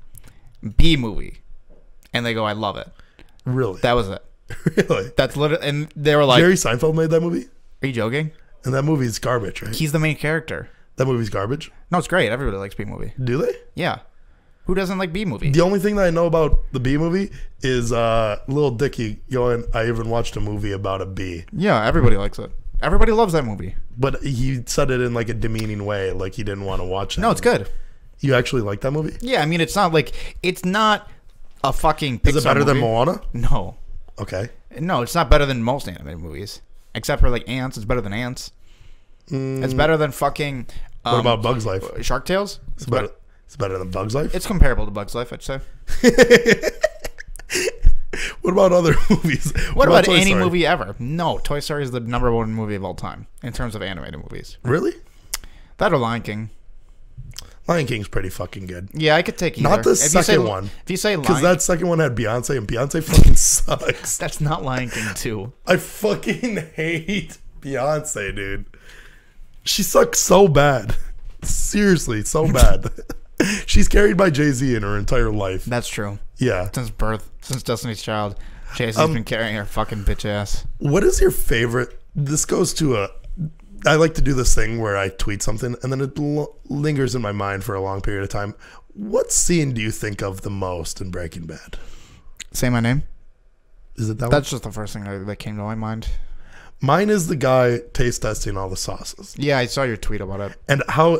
Bee Movie, and they go, "I love it." Really? That was it. Really? That's literally, and they were like, "Jerry Seinfeld made that movie." Are you joking? And that movie's garbage, right? He's the main character. That movie's garbage. No, it's great. Everybody likes Bee Movie. Do they? Yeah. Who doesn't like Bee Movie? The only thing that I know about the Bee Movie is Lil Dicky going, "I even watched a movie about a bee." Yeah, everybody likes it. Everybody loves that movie. But he said it in like a demeaning way, like he didn't want to watch it. No, it's good. You actually like that movie? Yeah, I mean, it's not like it's not a fucking Pixar movie. Is it better than Moana? No. Okay. No, it's not better than most animated movies, except for like Ants. It's better than Ants. It's better than fucking. What about Bug's Life? Shark Tales. It's better. It's better than Bug's Life. It's comparable to Bug's Life, I'd say. What about other movies? What about any movie ever? No, Toy Story is the #1 movie of all time in terms of animated movies. Really? That or Lion King. Lion King's pretty fucking good. Yeah, I could take either. Not the second one. If you say Lion King. Because that second one had Beyonce, and Beyonce fucking sucks. That's not Lion King 2. I fucking hate Beyonce, dude. She sucks so bad. Seriously, so bad. She's carried by Jay-Z in her entire life. That's true. Yeah. Since birth, since Destiny's Child, Jay-Z's been carrying her fucking bitch ass. What is your favorite? This goes to a... I like to do this thing where I tweet something and then it lingers in my mind for a long period of time. What scene do you think of the most in Breaking Bad? Say my name. Is it that one? That's just the first thing that came to my mind. Mine is the guy taste testing all the sauces. Yeah, I saw your tweet about it. And how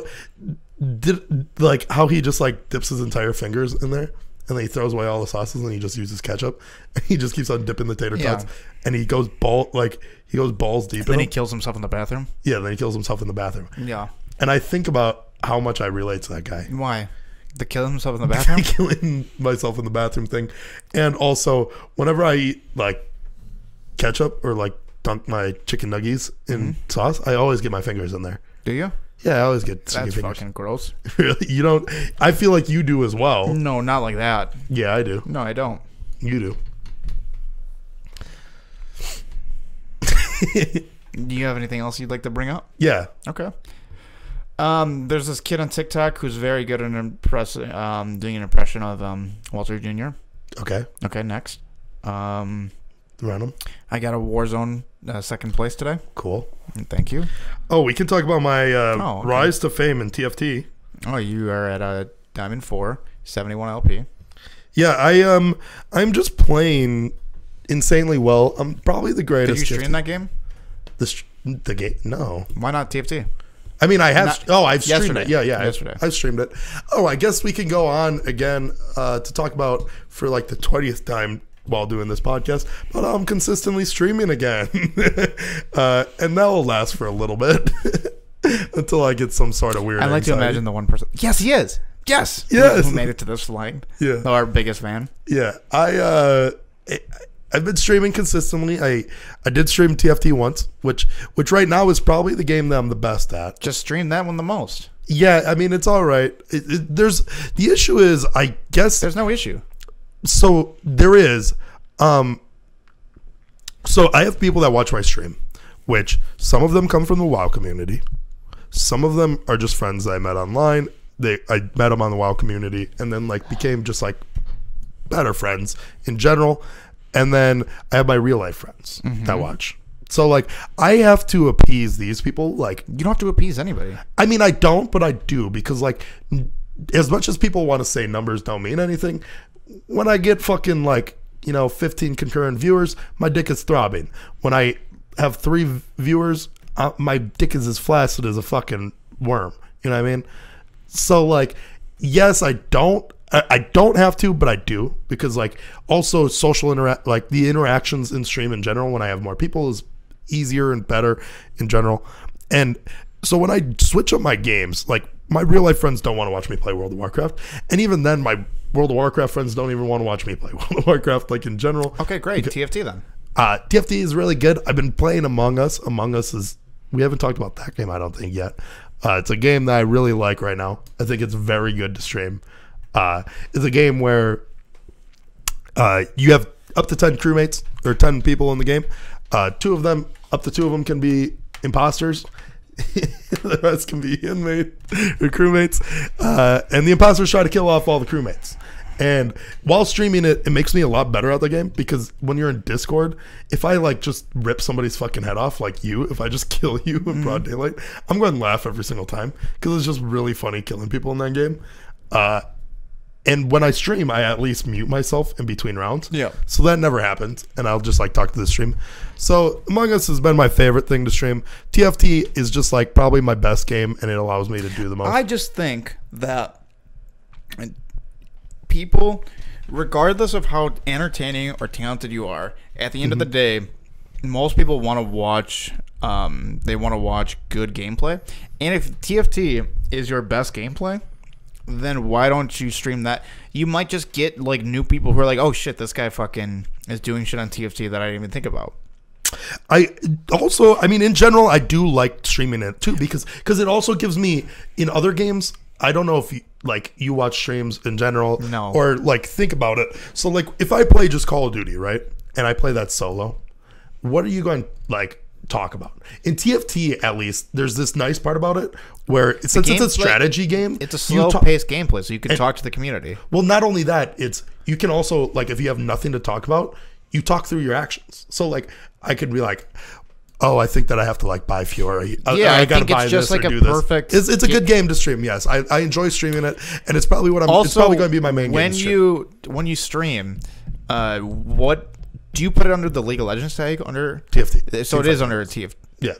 did how he just dips his entire fingers in there and then he throws away all the sauces and he just uses ketchup and he just keeps on dipping the tater tots and he goes balls deep. And then he kills himself in the bathroom. Yeah, then he kills himself in the bathroom. Yeah. And I think about how much I relate to that guy. Why? The kill himself in the bathroom? Killing myself in the bathroom thing. And also, whenever I eat, ketchup or, dunk my chicken nuggies in sauce, I always get my fingers in there. Do you? Yeah, I always get sticky fingers. That's fucking gross. Really? You don't? I feel like you do as well. No, not like that. Yeah, I do. No, I don't. You do. Do you have anything else you'd like to bring up? Yeah. Okay. There's this kid on TikTok who's very good at doing an impression of Walter Jr. Okay. Okay, next. Random. I got a Warzone second place today. Cool. Thank you. Oh, we can talk about my rise to fame in TFT. Oh, you are at Diamond 4, 71 LP. Yeah, I'm just playing insanely well. I'm probably the greatest. Did you stream that game? The game? No. Why not TFT? I mean, I have. I've streamed it. Yeah, yeah. Yesterday. I've streamed it. Oh, I guess we can go on again to talk about for the 20th time while doing this podcast, but I'm consistently streaming again. And that will last for a little bit until I get some sort of weird anxiety. I like to imagine the one person. Yes, he is. Yes. Yes. Who made it to this line. Yeah. Our biggest fan. Yeah. I've been streaming consistently. I did stream TFT once, which right now is probably the game that I'm the best at. Just stream that one the most. Yeah, I mean, it's all right. The issue is, I guess there's no issue. So there is. So I have people that watch my stream, which some of them come from the WoW community. Some of them are just friends that I met online. I met them on the WoW community and then became just better friends in general. And then I have my real life friends that watch. So I have to appease these people. You don't have to appease anybody. I mean, I don't, but I do, because as much as people want to say numbers don't mean anything, when I get fucking 15 concurrent viewers, my dick is throbbing. When I have 3 viewers, my dick is as flaccid as a fucking worm. You know what I mean? So yes, I don't have to, but I do, because also social the interactions in stream in general when I have more people is easier and better in general. And so when I switch up my games, my real life friends don't want to watch me play World of Warcraft, and even then my World of Warcraft friends don't even want to watch me play World of Warcraft in general. Okay, great. Because, TFT then. TFT is really good. I've been playing Among Us. Among Us is, we haven't talked about that game I don't think yet. It's a game that I really like right now. I think it's very good to stream. It's a game where you have up to 10 crewmates or 10 people in the game. Up to two of them can be imposters. The rest can be inmates or crewmates. And the imposters try to kill off all the crewmates. And while streaming it, it makes me a lot better at the game, because when you're in Discord, if I just rip somebody's fucking head off, if I just kill you in broad daylight, I'm going to laugh every single time, because it's just really funny killing people in that game. And when I stream, I at least mute myself in between rounds. Yeah. So that never happens, and I'll just talk to the stream. So Among Us has been my favorite thing to stream. TFT is just probably my best game, and it allows me to do the most. I just think that people, regardless of how entertaining or talented you are, at the end of the day, most people want to watch. They want to watch good gameplay, and if TFT is your best gameplay, then why don't you stream that? You might just get new people who are oh shit, this guy fucking is doing shit on TFT that I didn't even think about. I mean in general, I do like streaming it too, because it also gives me, in other games, I don't know if you you watch streams in general, no, or think about it. So if I play just Call of Duty, right, and I play that solo, what are you going talk about? In TFT, at least, there's this nice part about it where, since it's a strategy game, it's a slow-paced gameplay, so you can talk to the community. Well, not only that, it's, you can also, if you have nothing to talk about, you talk through your actions. So I could be oh, I think that I have to like buy Fiori. Yeah, I think it's just like a perfect. It's a good game to stream. Yes, I enjoy streaming it, and it's probably what I'm. Also, it's probably going to be my main game to stream. When you stream, what do you put it under the League of Legends tag under TFT? So it is under a TFT. Yeah,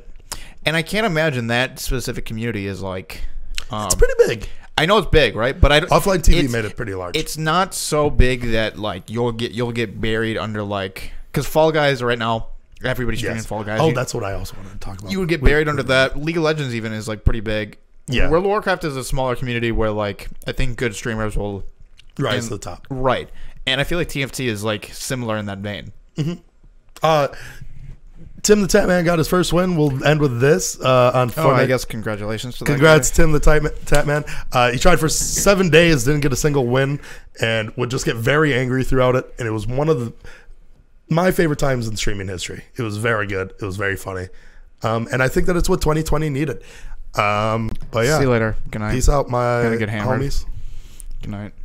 and I can't imagine that specific community is like. It's pretty big. I know it's big, right? But I don't, offline TV made it pretty large. It's not so big that like you'll get buried under like because Fall Guys right now everybody's streaming Fall Guys. Oh, that's what I also wanted to talk about. You would get buried under that. League of Legends even is like pretty big. Yeah, World of Warcraft is a smaller community where like I think good streamers will rise to the top. Right, and I feel like TFT is like similar in that vein. Mm-hmm. Tim the Tatman got his first win. We'll end with this on Fortnite. Oh, I guess congratulations to that guy. Tim the Tatman. He tried for 7 days, didn't get a single win, and would just get very angry throughout it. And it was one of my favorite times in streaming history. It was very good. It was very funny. And I think that it's what 2020 needed. But yeah. See you later. Good night. Peace out, my homies. Good night.